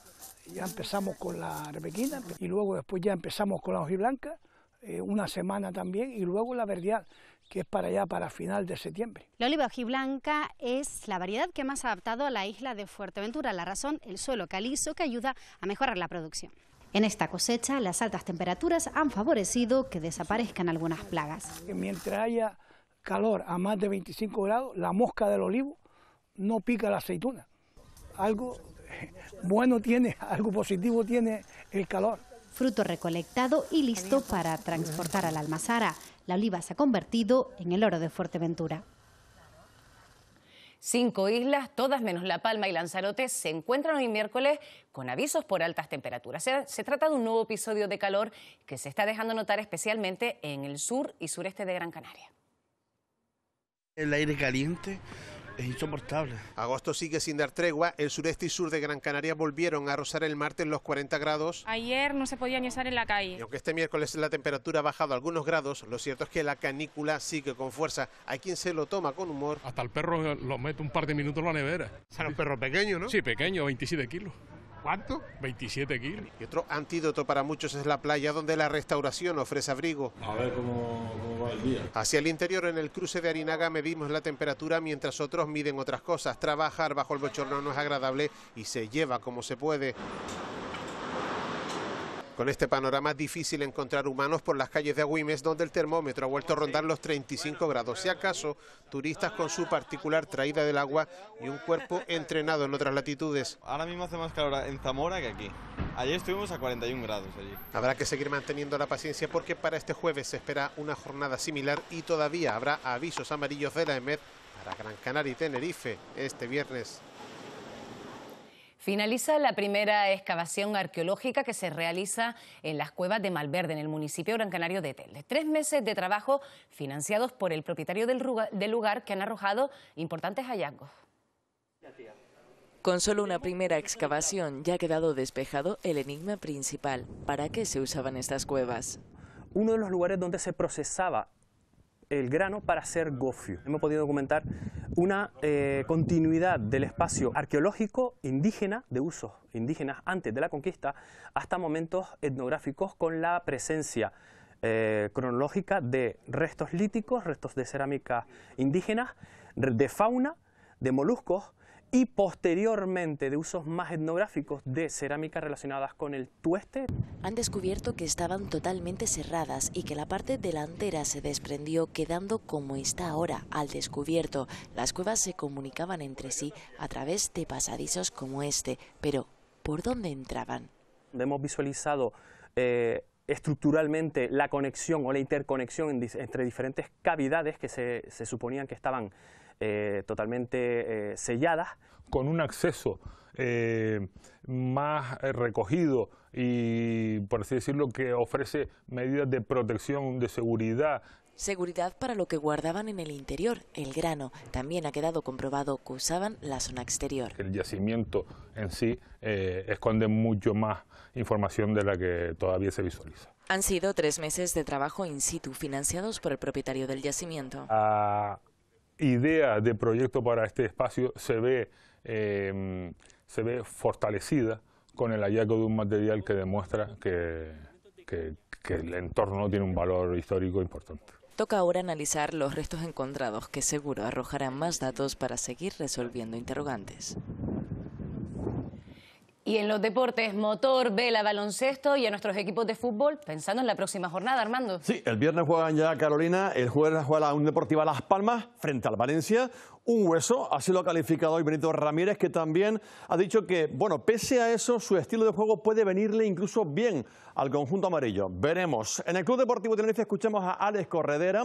Ya empezamos con la rebequina y luego después ya empezamos con la hojiblanca, 1 semana también, y luego la verdial, que es para allá, para final de septiembre. La oliva ojiblanca es la variedad que más ha adaptado a la isla de Fuerteventura. La razón, el suelo calizo que ayuda a mejorar la producción. En esta cosecha, las altas temperaturas han favorecido que desaparezcan algunas plagas. Mientras haya calor a más de 25 grados, la mosca del olivo no pica la aceituna. Algo bueno tiene, algo positivo tiene el calor. Fruto recolectado y listo para transportar a la almazara. La oliva se ha convertido en el oro de Fuerteventura. 5 islas, todas menos La Palma y Lanzarote, se encuentran hoy miércoles con avisos por altas temperaturas. Se trata de un nuevo episodio de calor que se está dejando notar especialmente en el sur y sureste de Gran Canaria. El aire caliente es insoportable. Agosto sigue sin dar tregua. El sureste y sur de Gran Canaria volvieron a rozar el martes los 40 grados. Ayer no se podía ni estar en la calle. Y aunque este miércoles la temperatura ha bajado algunos grados, lo cierto es que la canícula sigue con fuerza. Hay quien se lo toma con humor. Hasta el perro lo mete un par de minutos en la nevera. O sea, los perros pequeños, ¿no? Sí, pequeños, 27 kilos. ¿Cuánto? 27 kilos. Y otro antídoto para muchos es la playa, donde la restauración ofrece abrigo. A ver cómo va el día. Hacia el interior, en el cruce de Arinaga, medimos la temperatura mientras otros miden otras cosas. Trabajar bajo el bochorno no es agradable y se lleva como se puede. Con este panorama es difícil encontrar humanos por las calles de Agüimes, donde el termómetro ha vuelto a rondar los 35 grados. Si acaso, turistas con su particular traída del agua y un cuerpo entrenado en otras latitudes. Ahora mismo hace más calor en Zamora que aquí. Ayer estuvimos a 41 grados allí. Habrá que seguir manteniendo la paciencia porque para este jueves se espera una jornada similar y todavía habrá avisos amarillos de la AEMET para Gran Canaria y Tenerife este viernes. Finaliza la primera excavación arqueológica que se realiza en las cuevas de Malverde, en el municipio Gran Canario de Telde. 3 meses de trabajo financiados por el propietario del lugar que han arrojado importantes hallazgos. Con solo una primera excavación ya ha quedado despejado el enigma principal. ¿Para qué se usaban estas cuevas? Uno de los lugares donde se procesaba el grano para hacer gofio. Hemos podido documentar una continuidad del espacio arqueológico indígena, de usos indígenas antes de la conquista, hasta momentos etnográficos con la presencia cronológica de restos líticos, restos de cerámica indígenas, de fauna, de moluscos y posteriormente de usos más etnográficos de cerámicas relacionadas con el tueste. Han descubierto que estaban totalmente cerradas y que la parte delantera se desprendió quedando como está ahora, al descubierto. Las cuevas se comunicaban entre sí a través de pasadizos como este, pero ¿por dónde entraban? Hemos visualizado estructuralmente la conexión o la interconexión entre diferentes cavidades que se suponían que estaban totalmente selladas. Con un acceso más recogido y, por así decirlo, que ofrece medidas de protección, de seguridad. Seguridad para lo que guardaban en el interior, el grano. También ha quedado comprobado que usaban la zona exterior. El yacimiento en sí esconde mucho más información de la que todavía se visualiza. Han sido 3 meses de trabajo in situ, financiados por el propietario del yacimiento. La idea de proyecto para este espacio se ve fortalecida con el hallazgo de un material que demuestra que el entorno tiene un valor histórico importante. Toca ahora analizar los restos encontrados, que seguro arrojarán más datos para seguir resolviendo interrogantes. Y en los deportes, motor, vela, baloncesto y a nuestros equipos de fútbol, pensando en la próxima jornada, Armando. Sí, el viernes juegan ya Carolina, el jueves juega la Unión Deportiva Las Palmas frente al Valencia. Un hueso, así lo ha calificado hoy Benito Ramírez, que también ha dicho que, bueno, pese a eso, su estilo de juego puede venirle incluso bien al conjunto amarillo. Veremos. En el Club Deportivo Tenerife escuchamos a Álex Corredera.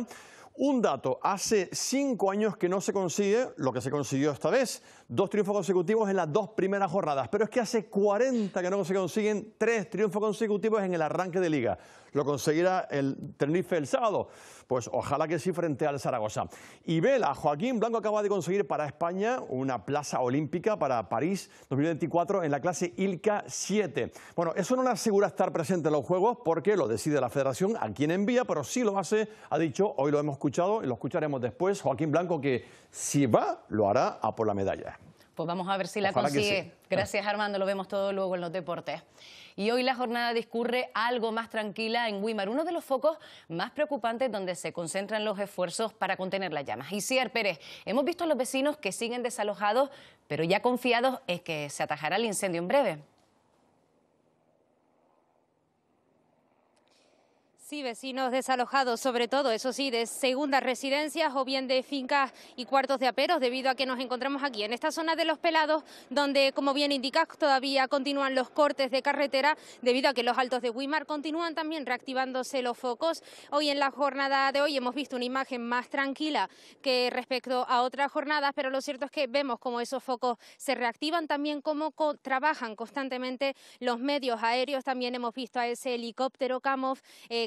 Un dato, hace 5 años que no se consigue lo que se consiguió esta vez. 2 triunfos consecutivos en las 2 primeras jornadas, pero es que hace 40 que no se consiguen 3 triunfos consecutivos en el arranque de liga. ¿Lo conseguirá el Tenerife el sábado? Pues ojalá que sí, frente al Zaragoza. Y vela, Joaquín Blanco acaba de conseguir para España una plaza olímpica para París 2024 en la clase ILCA 7. Bueno, eso no le asegura estar presente en los Juegos porque lo decide la Federación a quien envía, pero sí lo hace, ha dicho, hoy lo hemos escuchado y lo escucharemos después, Joaquín Blanco, que si va, lo hará a por la medalla. Pues vamos a ver si la ojalá consigue. Sí. Gracias, Armando. Lo vemos todo luego en los deportes. Y hoy la jornada discurre algo más tranquila en Güímar, uno de los focos más preocupantes donde se concentran los esfuerzos para contener las llamas. Y Cier Pérez, hemos visto a los vecinos que siguen desalojados, pero ya confiados en que se atajará el incendio en breve. Sí, vecinos desalojados, sobre todo, eso sí, de segundas residencias o bien de fincas y cuartos de aperos, debido a que nos encontramos aquí, en esta zona de Los Pelados, donde, como bien indicas, todavía continúan los cortes de carretera, debido a que los altos de Güímar continúan también reactivándose los focos. Hoy en la jornada de hoy hemos visto una imagen más tranquila que respecto a otras jornadas, pero lo cierto es que vemos cómo esos focos se reactivan, también cómo trabajan constantemente los medios aéreos. También hemos visto a ese helicóptero Kamov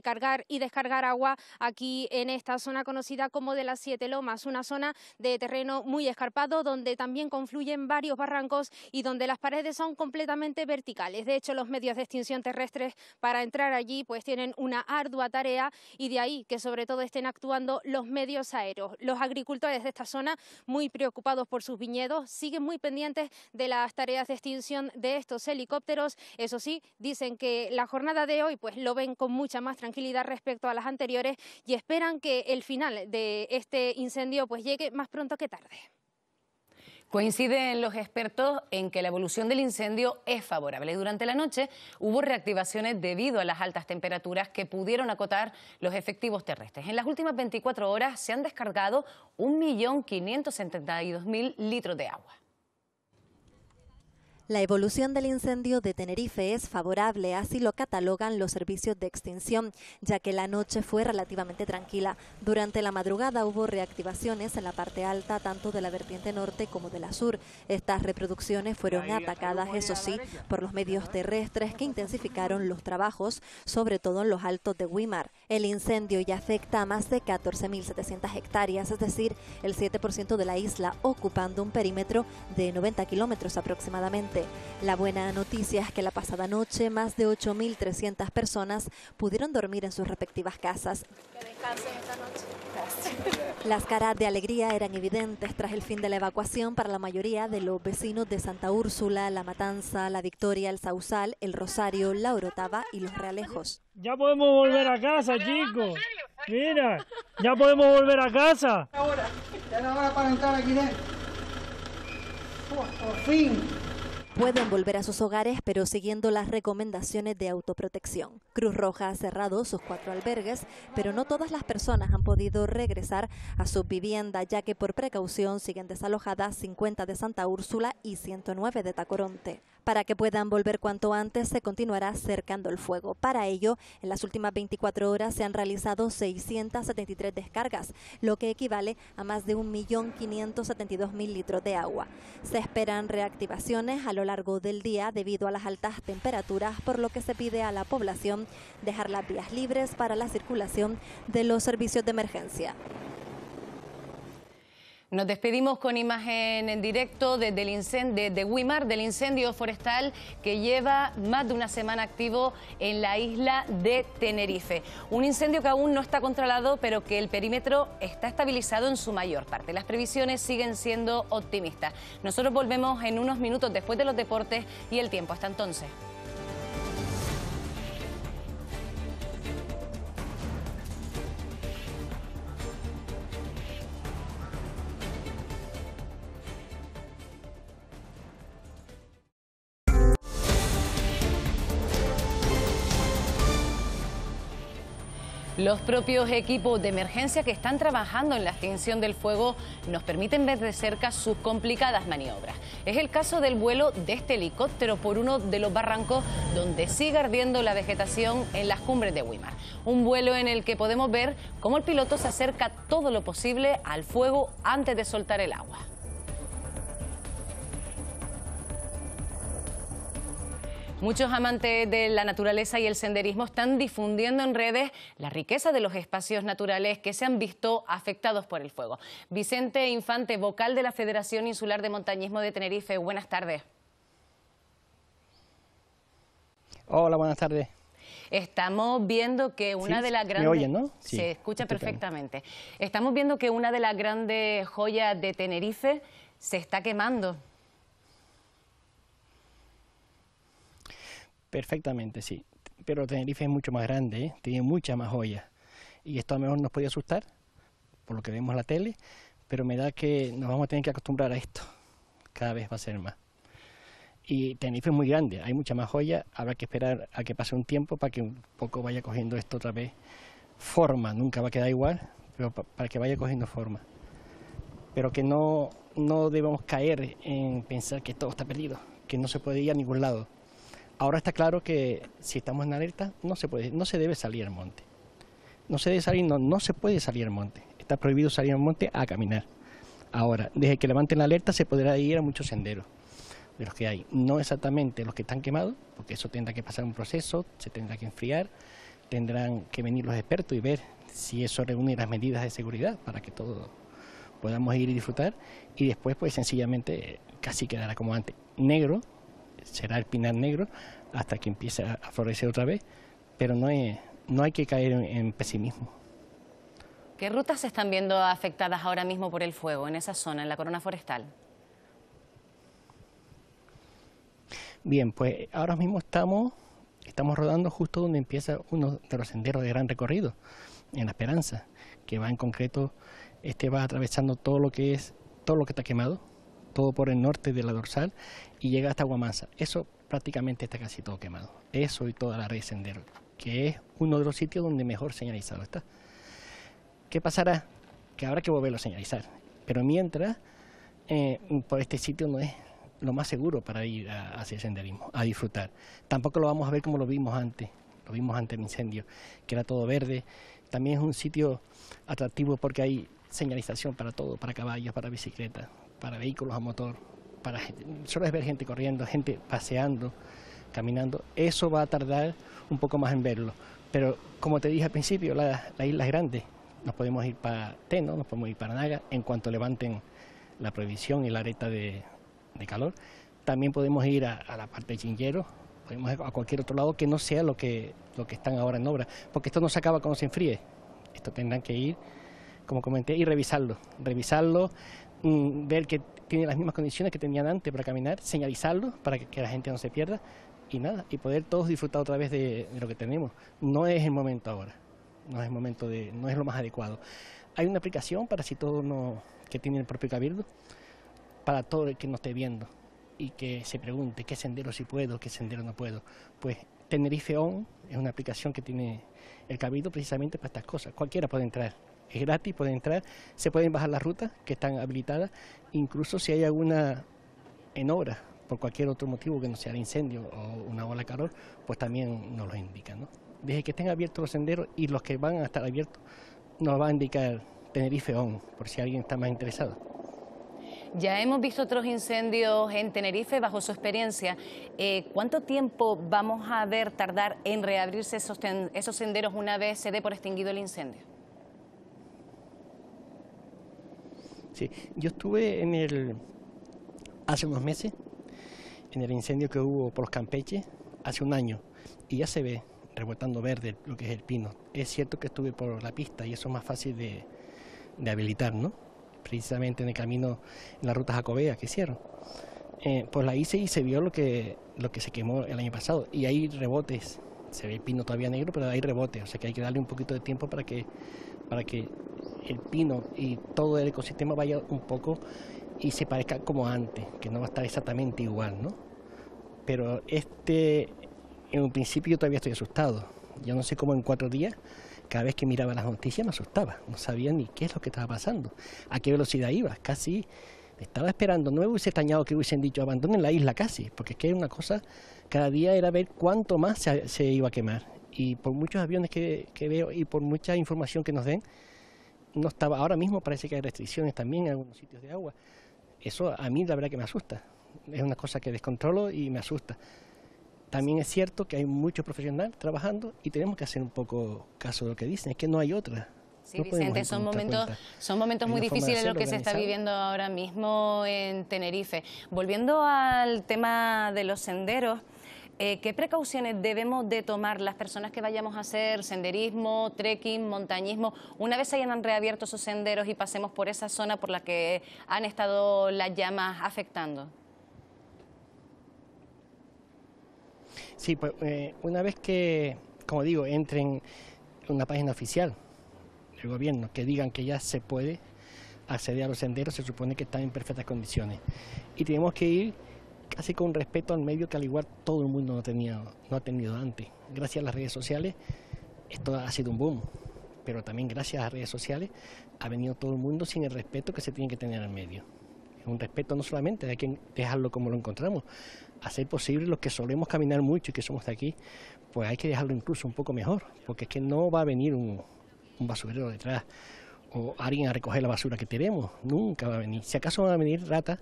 cargar y descargar agua aquí en esta zona conocida como de las 7 Lomas, una zona de terreno muy escarpado donde también confluyen varios barrancos y donde las paredes son completamente verticales. De hecho, los medios de extinción terrestres para entrar allí pues tienen una ardua tarea, y de ahí que sobre todo estén actuando los medios aéreos. Los agricultores de esta zona, muy preocupados por sus viñedos, siguen muy pendientes de las tareas de extinción de estos helicópteros. Eso sí, dicen que la jornada de hoy pues lo ven con mucha más tranquilidad respecto a las anteriores y esperan que el final de este incendio pues llegue más pronto que tarde. Coinciden los expertos en que la evolución del incendio es favorable. Durante la noche hubo reactivaciones debido a las altas temperaturas que pudieron acotar los efectivos terrestres. En las últimas 24 horas se han descargado 1.572.000 litros de agua. La evolución del incendio de Tenerife es favorable, así lo catalogan los servicios de extinción, ya que la noche fue relativamente tranquila. Durante la madrugada hubo reactivaciones en la parte alta, tanto de la vertiente norte como de la sur. Estas reproducciones fueron atacadas, eso sí, por los medios terrestres que intensificaron los trabajos, sobre todo en los altos de Güímar. El incendio ya afecta a más de 14.700 hectáreas, es decir, el 7% de la isla, ocupando un perímetro de 90 kilómetros aproximadamente. La buena noticia es que la pasada noche más de 8.300 personas pudieron dormir en sus respectivas casas. Que descansen esta noche. Las caras de alegría eran evidentes tras el fin de la evacuación para la mayoría de los vecinos de Santa Úrsula, La Matanza, La Victoria, El Sausal, El Rosario, La Orotava y Los Realejos. Ya podemos volver a casa, chicos. Mira, ya podemos volver a casa. Ahora, ya era hora para entrar aquí dentro. Por fin. Pueden volver a sus hogares, pero siguiendo las recomendaciones de autoprotección. Cruz Roja ha cerrado sus 4 albergues, pero no todas las personas han podido regresar a su vivienda, ya que por precaución siguen desalojadas 50 de Santa Úrsula y 109 de Tacoronte. Para que puedan volver cuanto antes, se continuará cercando el fuego. Para ello, en las últimas 24 horas se han realizado 673 descargas, lo que equivale a más de 1.572.000 litros de agua. Se esperan reactivaciones a lo largo del día debido a las altas temperaturas, por lo que se pide a la población dejar las vías libres para la circulación de los servicios de emergencia. Nos despedimos con imagen en directo desde el incendio de Güímar, del incendio forestal que lleva más de una semana activo en la isla de Tenerife. Un incendio que aún no está controlado, pero que el perímetro está estabilizado en su mayor parte. Las previsiones siguen siendo optimistas. Nosotros volvemos en unos minutos después de los deportes y el tiempo. Hasta entonces. Los propios equipos de emergencia que están trabajando en la extinción del fuego nos permiten ver de cerca sus complicadas maniobras. Es el caso del vuelo de este helicóptero por uno de los barrancos donde sigue ardiendo la vegetación en las cumbres de Güímar. Un vuelo en el que podemos ver cómo el piloto se acerca todo lo posible al fuego antes de soltar el agua. Muchos amantes de la naturaleza y el senderismo están difundiendo en redes la riqueza de los espacios naturales que se han visto afectados por el fuego. Vicente Infante, vocal de la Federación Insular de Montañismo de Tenerife, buenas tardes. Hola, buenas tardes. Estamos viendo que una de las grandes... ¿Me oyen, no? Sí, se escucha perfectamente. Estamos viendo que una de las grandes joyas de Tenerife se está quemando. Perfectamente, sí. Pero Tenerife es mucho más grande, ¿eh? Tiene muchas más joyas. Y esto a lo mejor nos puede asustar, por lo que vemos en la tele, pero me da que nos vamos a tener que acostumbrar a esto. Cada vez va a ser más. Y Tenerife es muy grande, hay muchas más joyas, habrá que esperar a que pase un tiempo para que un poco vaya cogiendo esto otra vez forma. Nunca va a quedar igual, pero para que vaya cogiendo forma. Pero que no debemos caer en pensar que todo está perdido, que no se puede ir a ningún lado. Ahora está claro que si estamos en alerta no se debe salir al monte. No se puede salir al monte. Está prohibido salir al monte a caminar. Ahora, desde que levanten la alerta se podrá ir a muchos senderos de los que hay. No exactamente los que están quemados, porque eso tendrá que pasar un proceso, se tendrá que enfriar, tendrán que venir los expertos y ver si eso reúne las medidas de seguridad para que todos podamos ir y disfrutar. Y después pues sencillamente casi quedará como antes, negro. Será el pinar negro hasta que empiece a florecer otra vez, pero no hay que caer en pesimismo. ¿Qué rutas se están viendo afectadas ahora mismo por el fuego en esa zona, en la corona forestal? Bien, pues ahora mismo estamos rodando justo donde empieza uno de los senderos de gran recorrido, en La Esperanza, que va en concreto, va atravesando todo lo que está quemado, todo por el norte de la dorsal y llega hasta Guamansa. Eso prácticamente está casi todo quemado. Eso y toda la red sendero, que es uno de los sitios donde mejor señalizado está. ¿Qué pasará? Que habrá que volverlo a señalizar. Pero mientras, por este sitio no es lo más seguro para ir hacia el senderismo, a disfrutar. Tampoco lo vamos a ver como lo vimos antes del incendio, que era todo verde. También es un sitio atractivo porque hay señalización para todo, para caballos, para bicicletas, para vehículos a motor, solo es ver gente corriendo, gente paseando, caminando. Eso va a tardar un poco más en verlo. Pero como te dije al principio, la isla es grande. Nos podemos ir para Teno, nos podemos ir para Naga, en cuanto levanten la prohibición y la areta de calor. También podemos ir a la parte de Chingero, podemos ir a cualquier otro lado que no sea lo que están ahora en obra. Porque esto no se acaba cuando se enfríe. Esto tendrán que ir, como comenté, y revisarlo. Ver que tiene las mismas condiciones que tenían antes para caminar, señalizarlo para que la gente no se pierda y nada, y poder todos disfrutar otra vez de lo que tenemos. No es el momento ahora, no es lo más adecuado. Hay una aplicación para si todo que tiene el propio Cabildo, para todo el que nos esté viendo y que se pregunte qué sendero sí puedo, qué sendero no puedo. Pues Tenerife On es una aplicación que tiene el Cabildo precisamente para estas cosas. Cualquiera puede entrar. Es gratis, pueden entrar, se pueden bajar las rutas que están habilitadas, incluso si hay alguna en obra por cualquier otro motivo que no sea de incendio o una ola de calor, pues también nos lo indican, ¿no? Desde que estén abiertos los senderos y los que van a estar abiertos nos va a indicar Tenerife On, por si alguien está más interesado. Ya hemos visto otros incendios en Tenerife, bajo su experiencia. ¿Cuánto tiempo vamos a ver tardar en reabrirse esos senderos una vez se dé por extinguido el incendio? Sí, yo estuve hace unos meses en el incendio que hubo por los Campeches, hace un año, y ya se ve rebotando verde lo que es el pino. Es cierto que estuve por la pista y eso es más fácil de habilitar, ¿no? Precisamente en el camino, en la ruta Jacobea que hicieron. Pues la hice y se vio lo que se quemó el año pasado. Y hay rebotes, se ve el pino todavía negro, pero hay rebotes, o sea que hay que darle un poquito de tiempo para que el pino y todo el ecosistema vaya un poco y se parezca como antes, que no va a estar exactamente igual, ¿no? Pero en un principio yo todavía estoy asustado. Yo no sé cómo en 4 días, cada vez que miraba las noticias me asustaba, no sabía ni qué es lo que estaba pasando, a qué velocidad iba, casi estaba esperando, no me hubiese extrañado que hubiesen dicho abandonen la isla casi, porque es que era una cosa, cada día era ver cuánto más se iba a quemar, y por muchos aviones que veo y por mucha información que nos den, no estaba. Ahora mismo parece que hay restricciones también en algunos sitios de agua, eso a mí la verdad que me asusta, es una cosa que descontrolo y me asusta. También es cierto que hay muchos profesionales trabajando y tenemos que hacer un poco caso de lo que dicen, es que no hay otra. Sí, no, Vicente, son momentos muy difíciles los que se está viviendo ahora mismo en Tenerife. Volviendo al tema de los senderos, ¿qué precauciones debemos de tomar las personas que vayamos a hacer senderismo, trekking, montañismo, una vez se hayan reabierto esos senderos y pasemos por esa zona por la que han estado las llamas afectando? Sí, pues una vez que, como digo, entren en una página oficial del gobierno, que digan que ya se puede acceder a los senderos, se supone que están en perfectas condiciones. Y tenemos que ir casi con respeto al medio que al igual todo el mundo no ha tenido antes. Gracias a las redes sociales esto ha sido un boom, pero también gracias a las redes sociales ha venido todo el mundo sin el respeto que se tiene que tener al medio. Un respeto no solamente, hay que dejarlo como lo encontramos, hacer posible los que solemos caminar mucho y que somos de aquí, pues hay que dejarlo incluso un poco mejor, porque es que no va a venir un basurero detrás o alguien a recoger la basura que tenemos, nunca va a venir. Si acaso van a venir ratas,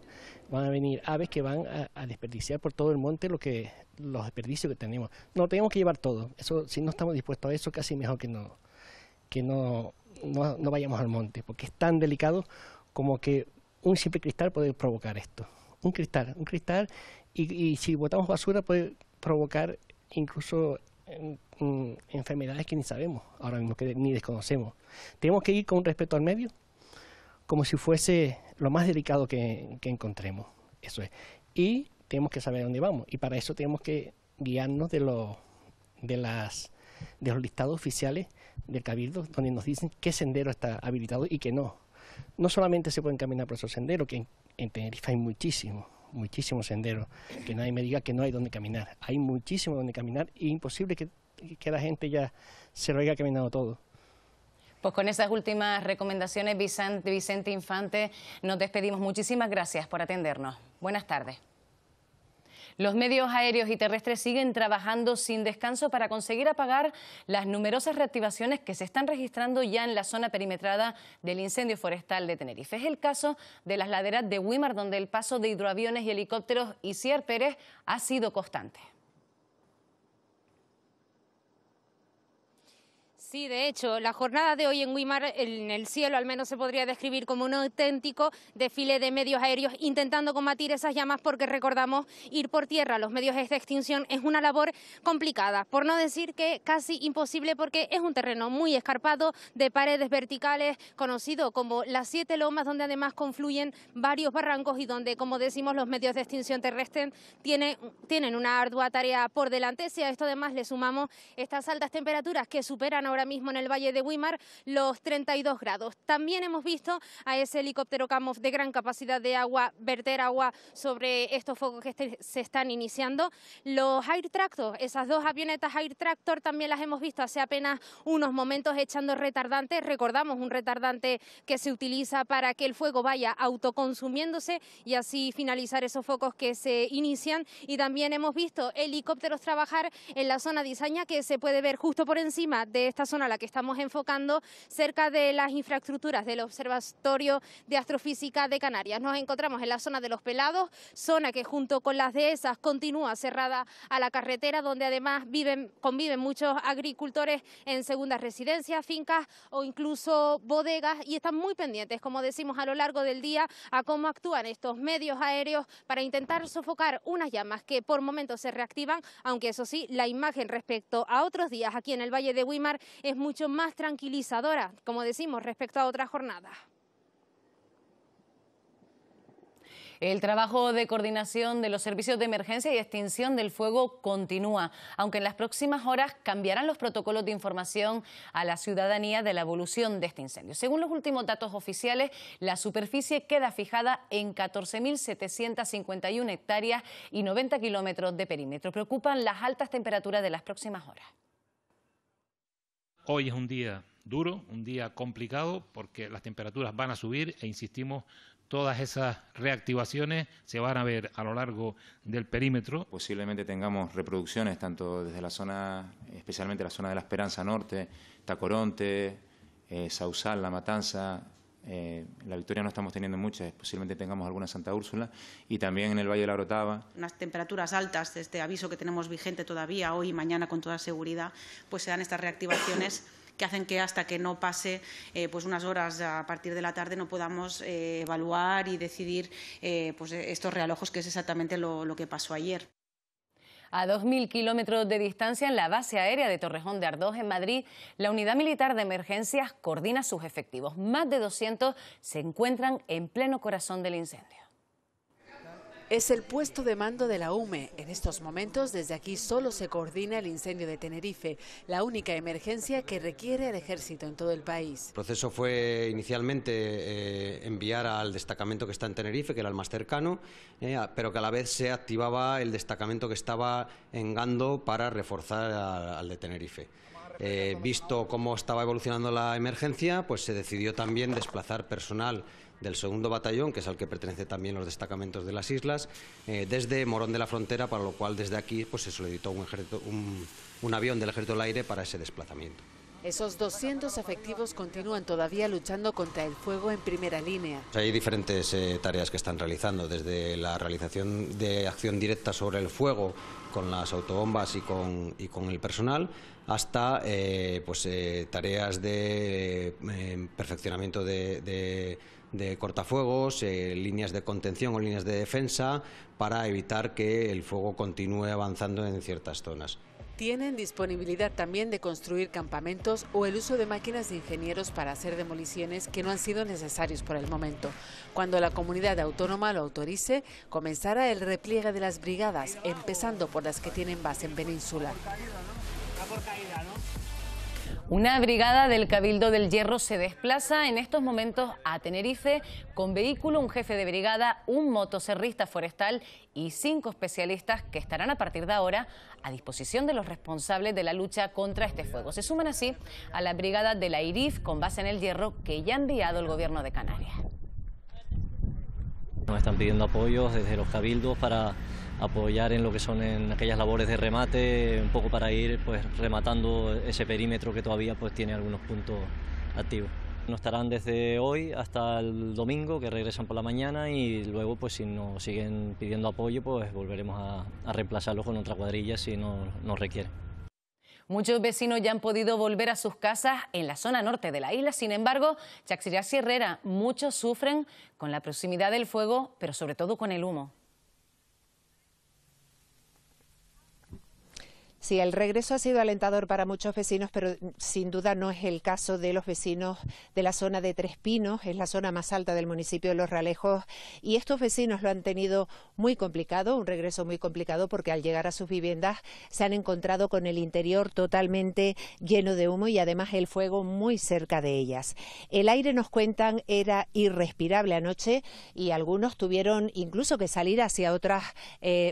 van a venir aves que van a desperdiciar por todo el monte los desperdicios que tenemos. No tenemos que llevar todo, eso, si no estamos dispuestos a eso, casi mejor que no vayamos al monte, porque es tan delicado como que un simple cristal puede provocar esto, un cristal, y si botamos basura puede provocar incluso enfermedades que ni sabemos ahora mismo, que ni desconocemos. Tenemos que ir con respeto al medio, como si fuese lo más delicado que encontremos, eso es. Y tenemos que saber dónde vamos, y para eso tenemos que guiarnos de los listados oficiales del Cabildo, donde nos dicen qué sendero está habilitado y qué no. No solamente se pueden caminar por esos senderos, que en Tenerife hay muchísimos senderos, que nadie me diga que no hay donde caminar. Hay muchísimo donde caminar y imposible que la gente ya se lo haya caminado todo. Pues con esas últimas recomendaciones, Vicente Infante, nos despedimos. Muchísimas gracias por atendernos. Buenas tardes. Los medios aéreos y terrestres siguen trabajando sin descanso para conseguir apagar las numerosas reactivaciones que se están registrando ya en la zona perimetrada del incendio forestal de Tenerife. Es el caso de las laderas de Güímar, donde el paso de hidroaviones y helicópteros y Cier Pérez ha sido constante. Sí, de hecho, la jornada de hoy en Güímar, en el cielo al menos, se podría describir como un auténtico desfile de medios aéreos intentando combatir esas llamas, porque recordamos, ir por tierra a los medios de extinción es una labor complicada, por no decir que casi imposible, porque es un terreno muy escarpado, de paredes verticales, conocido como las 7 lomas, donde además confluyen varios barrancos y donde, como decimos, los medios de extinción terrestre tienen una ardua tarea por delante. Si a esto además le sumamos estas altas temperaturas que superan ahora ahora mismo en el Valle de Guímar los 32 grados. También hemos visto a ese helicóptero Kamov de gran capacidad de agua verter agua sobre estos focos que se están iniciando. Los Air Tractor, esas dos avionetas Air Tractor también las hemos visto hace apenas unos momentos echando retardantes. Recordamos un retardante que se utiliza para que el fuego vaya autoconsumiéndose y así finalizar esos focos que se inician. Y también hemos visto helicópteros trabajar en la zona de Izaña, que se puede ver justo por encima de esta zona a la que estamos enfocando, cerca de las infraestructuras del Observatorio de Astrofísica de Canarias. Nos encontramos en la zona de Los Pelados, zona que junto con las dehesas continúa cerrada a la carretera, donde además conviven muchos agricultores en segundas residencias, fincas o incluso bodegas, y están muy pendientes, como decimos, a lo largo del día a cómo actúan estos medios aéreos para intentar sofocar unas llamas que por momentos se reactivan, aunque eso sí, la imagen respecto a otros días aquí en el Valle de Guímar es mucho más tranquilizadora, como decimos, respecto a otras jornadas. El trabajo de coordinación de los servicios de emergencia y extinción del fuego continúa, aunque en las próximas horas cambiarán los protocolos de información a la ciudadanía de la evolución de este incendio. Según los últimos datos oficiales, la superficie queda fijada en 14.751 hectáreas y 90 kilómetros de perímetro. Preocupan las altas temperaturas de las próximas horas. Hoy es un día duro, un día complicado, porque las temperaturas van a subir e insistimos, todas esas reactivaciones se van a ver a lo largo del perímetro. Posiblemente tengamos reproducciones tanto desde la zona, especialmente la zona de La Esperanza Norte, Tacoronte, Sausal, La Matanza, La Victoria no estamos teniendo muchas, posiblemente tengamos alguna en Santa Úrsula y también en el Valle de la Orotava. Unas temperaturas altas, este aviso que tenemos vigente todavía hoy y mañana con toda seguridad, pues se dan estas reactivaciones que hacen que hasta que no pase pues unas horas a partir de la tarde no podamos evaluar y decidir pues estos realojos, que es exactamente lo que pasó ayer. A 2.000 kilómetros de distancia, en la base aérea de Torrejón de Ardoz, en Madrid, la Unidad Militar de Emergencias coordina sus efectivos. Más de 200 se encuentran en pleno corazón del incendio. Es el puesto de mando de la UME. En estos momentos, desde aquí solo se coordina el incendio de Tenerife, la única emergencia que requiere el Ejército en todo el país. El proceso fue inicialmente enviar al destacamento que está en Tenerife, que era el más cercano, pero que a la vez se activaba el destacamento que estaba en Gando para reforzar al de Tenerife. Visto cómo estaba evolucionando la emergencia, pues se decidió también desplazar personal del 2º batallón, que es al que pertenece también los destacamentos de las islas, desde Morón de la Frontera, para lo cual desde aquí pues se solicitó un avión del Ejército del Aire para ese desplazamiento. Esos 200 efectivos continúan todavía luchando contra el fuego en primera línea. Hay diferentes tareas que están realizando, desde la realización de acción directa sobre el fuego con las autobombas y con el personal, hasta tareas de perfeccionamiento de cortafuegos, líneas de contención o líneas de defensa para evitar que el fuego continúe avanzando en ciertas zonas. Tienen disponibilidad también de construir campamentos o el uso de máquinas de ingenieros para hacer demoliciones que no han sido necesarios por el momento. Cuando la comunidad autónoma lo autorice, comenzará el repliegue de las brigadas, empezando por las que tienen base en Península. Una brigada del Cabildo del Hierro se desplaza en estos momentos a Tenerife con vehículo, un jefe de brigada, un motocerrista forestal y 5 especialistas que estarán a partir de ahora a disposición de los responsables de la lucha contra este fuego. Se suman así a la brigada de la IRIF con base en el Hierro que ya ha enviado el Gobierno de Canarias. Nos están pidiendo apoyos desde los cabildos para apoyar en lo que son en aquellas labores de remate, un poco para ir pues rematando ese perímetro que todavía pues tiene algunos puntos activos. Nos estarán desde hoy hasta el domingo, que regresan por la mañana, y luego pues si nos siguen pidiendo apoyo pues volveremos a reemplazarlos con otra cuadrilla si nos requieren. Muchos vecinos ya han podido volver a sus casas en la zona norte de la isla. Sin embargo, Chaxira Sierrera, muchos sufren con la proximidad del fuego, pero sobre todo con el humo. Sí, el regreso ha sido alentador para muchos vecinos, pero sin duda no es el caso de los vecinos de la zona de Tres Pinos, es la zona más alta del municipio de Los Realejos, y estos vecinos lo han tenido muy complicado, un regreso muy complicado, porque al llegar a sus viviendas se han encontrado con el interior totalmente lleno de humo y además el fuego muy cerca de ellas. El aire, nos cuentan, era irrespirable anoche y algunos tuvieron incluso que salir hacia otras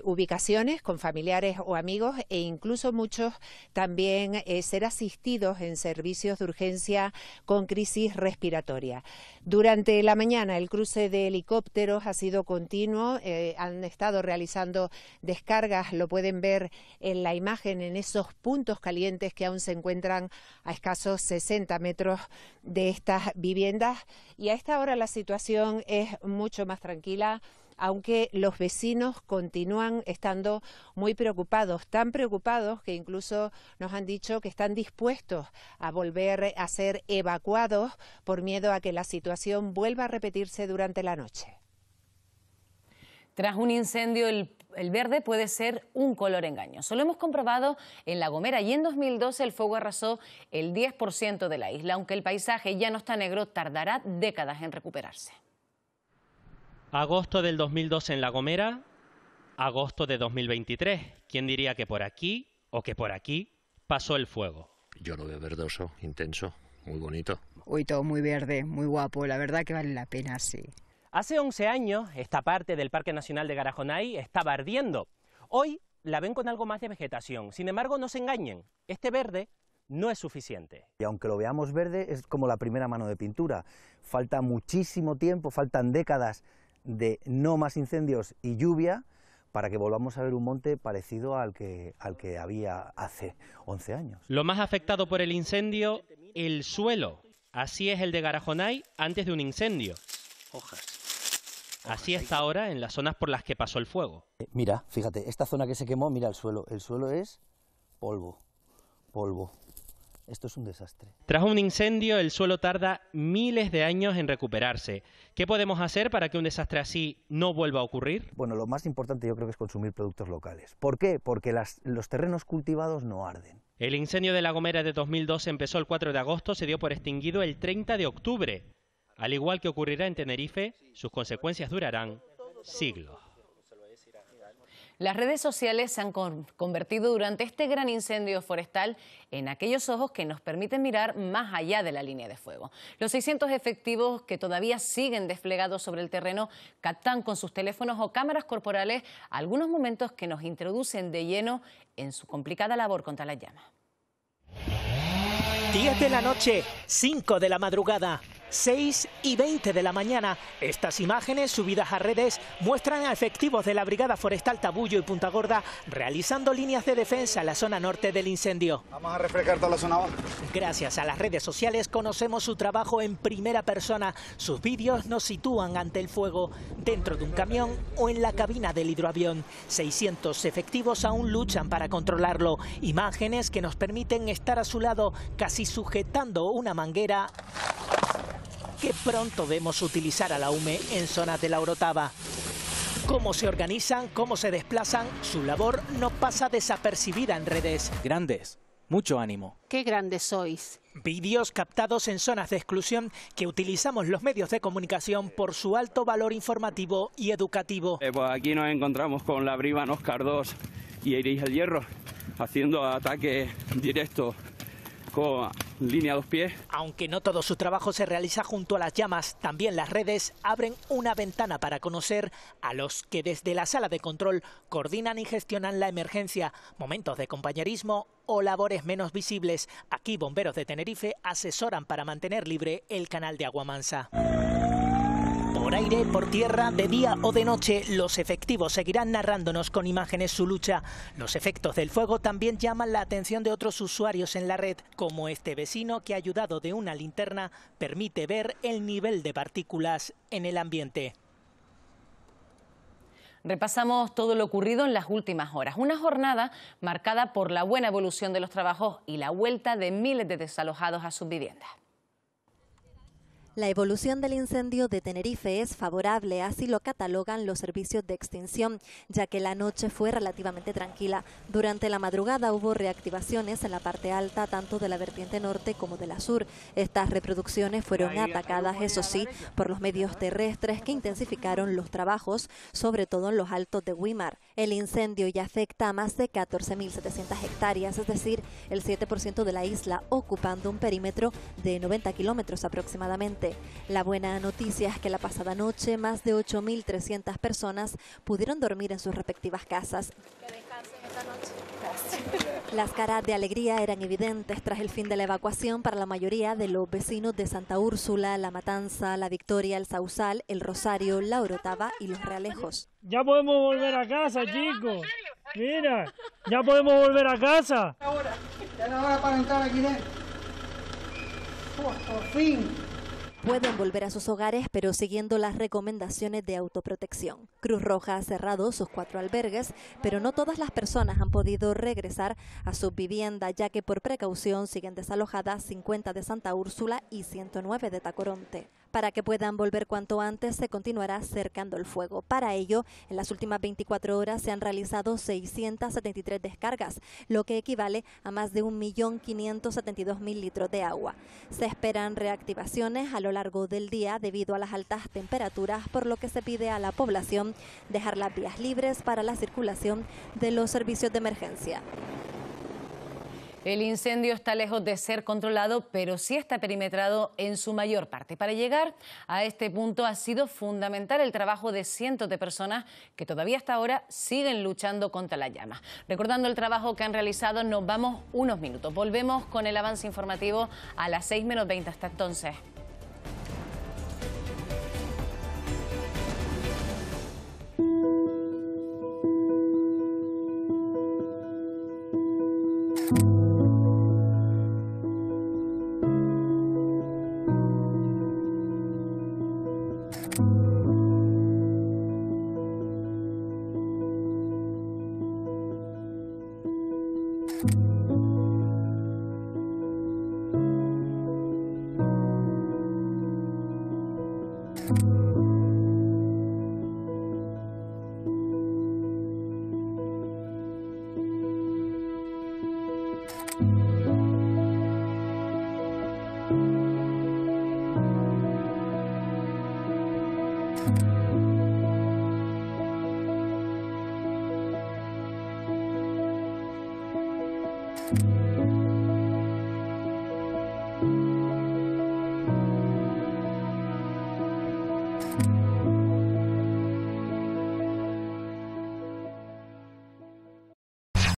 ubicaciones con familiares o amigos, e incluso muchos también ser asistidos en servicios de urgencia con crisis respiratoria. Durante la mañana el cruce de helicópteros ha sido continuo, han estado realizando descargas, lo pueden ver en la imagen, en esos puntos calientes que aún se encuentran a escasos 60 metros de estas viviendas, y a esta hora la situación es mucho más tranquila, aunque los vecinos continúan estando muy preocupados, tan preocupados que incluso nos han dicho que están dispuestos a volver a ser evacuados por miedo a que la situación vuelva a repetirse durante la noche. Tras un incendio, el verde puede ser un color engañoso. Lo hemos comprobado en La Gomera y en 2012 el fuego arrasó el 10% de la isla. Aunque el paisaje ya no está negro, tardará décadas en recuperarse. Agosto del 2012 en La Gomera, agosto de 2023. ¿Quién diría que por aquí o que por aquí pasó el fuego? Yo lo veo verdoso, intenso, muy bonito. Hoy todo muy verde, muy guapo, la verdad que vale la pena, sí. Hace 11 años esta parte del Parque Nacional de Garajonay estaba ardiendo. Hoy la ven con algo más de vegetación. Sin embargo, no se engañen, este verde no es suficiente. Y aunque lo veamos verde, es como la primera mano de pintura. Falta muchísimo tiempo, faltan décadas de no más incendios y lluvia para que volvamos a ver un monte parecido al que había hace 11 años. Lo más afectado por el incendio, el suelo. Así es el de Garajonay antes de un incendio. Así está ahora en las zonas por las que pasó el fuego. Mira, fíjate, esta zona que se quemó, mira el suelo. El suelo es polvo. Esto es un desastre. Tras un incendio, el suelo tarda miles de años en recuperarse. ¿Qué podemos hacer para que un desastre así no vuelva a ocurrir? Bueno, lo más importante yo creo que es consumir productos locales. ¿Por qué? Porque los terrenos cultivados no arden. El incendio de La Gomera de 2012 empezó el 4 de agosto, se dio por extinguido el 30 de octubre. Al igual que ocurrirá en Tenerife, sus consecuencias durarán siglos. Las redes sociales se han convertido durante este gran incendio forestal en aquellos ojos que nos permiten mirar más allá de la línea de fuego. Los 600 efectivos que todavía siguen desplegados sobre el terreno captan con sus teléfonos o cámaras corporales algunos momentos que nos introducen de lleno en su complicada labor contra las llamas. 10 de la noche, 5 de la madrugada, 6 y 20 de la mañana. Estas imágenes subidas a redes muestran a efectivos de la Brigada Forestal Tabullo y Punta Gorda realizando líneas de defensa en la zona norte del incendio. Vamos a refrescar toda la zona abajo. Gracias a las redes sociales conocemos su trabajo en primera persona. Sus vídeos nos sitúan ante el fuego, dentro de un camión o en la cabina del hidroavión. 600 efectivos aún luchan para controlarlo. Imágenes que nos permiten estar a su lado, casi sujetando una manguera que pronto vemos utilizar a la UME en zonas de la Orotava. Cómo se organizan, cómo se desplazan, su labor no pasa desapercibida en redes. Grandes, mucho ánimo. Qué grandes sois. Vídeos captados en zonas de exclusión que utilizamos los medios de comunicación por su alto valor informativo y educativo. Pues aquí nos encontramos con la brima Oscar II y El Hierro haciendo ataques directos con línea a dos pies. Aunque no todo su trabajo se realiza junto a las llamas, también las redes abren una ventana para conocer a los que desde la sala de control coordinan y gestionan la emergencia, momentos de compañerismo o labores menos visibles. Aquí bomberos de Tenerife asesoran para mantener libre el canal de Aguamansa. Por aire, por tierra, de día o de noche, los efectivos seguirán narrándonos con imágenes su lucha. Los efectos del fuego también llaman la atención de otros usuarios en la red, como este vecino que, ayudado de una linterna, permite ver el nivel de partículas en el ambiente. Repasamos todo lo ocurrido en las últimas horas. Una jornada marcada por la buena evolución de los trabajos y la vuelta de miles de desalojados a sus viviendas. La evolución del incendio de Tenerife es favorable, así lo catalogan los servicios de extinción, ya que la noche fue relativamente tranquila. Durante la madrugada hubo reactivaciones en la parte alta, tanto de la vertiente norte como de la sur. Estas reproducciones fueron atacadas, eso sí, por los medios terrestres que intensificaron los trabajos, sobre todo en los altos de Güímar. El incendio ya afecta a más de 14.700 hectáreas, es decir, el 7% de la isla, ocupando un perímetro de 90 kilómetros aproximadamente. La buena noticia es que la pasada noche más de 8.300 personas pudieron dormir en sus respectivas casas. Que descansen esta noche. Las caras de alegría eran evidentes tras el fin de la evacuación para la mayoría de los vecinos de Santa Úrsula, La Matanza, La Victoria, El Sausal, El Rosario, La Orotava y Los Realejos. Ya podemos volver a casa, chicos. Mira, ya podemos volver a casa. Ahora, ya nos va a aparentar aquí dentro. Por fin. Pueden volver a sus hogares, pero siguiendo las recomendaciones de autoprotección. Cruz Roja ha cerrado sus 4 albergues, pero no todas las personas han podido regresar a su vivienda, ya que por precaución siguen desalojadas 50 de Santa Úrsula y 109 de Tacoronte. Para que puedan volver cuanto antes, se continuará cercando el fuego. Para ello, en las últimas 24 horas se han realizado 673 descargas, lo que equivale a más de 1.572.000 litros de agua. Se esperan reactivaciones a lo largo del día debido a las altas temperaturas, por lo que se pide a la población dejar las vías libres para la circulación de los servicios de emergencia. El incendio está lejos de ser controlado, pero sí está perimetrado en su mayor parte. Para llegar a este punto ha sido fundamental el trabajo de cientos de personas que todavía hasta ahora siguen luchando contra la llama. Recordando el trabajo que han realizado, nos vamos unos minutos. Volvemos con el avance informativo a las 6:20. Hasta entonces.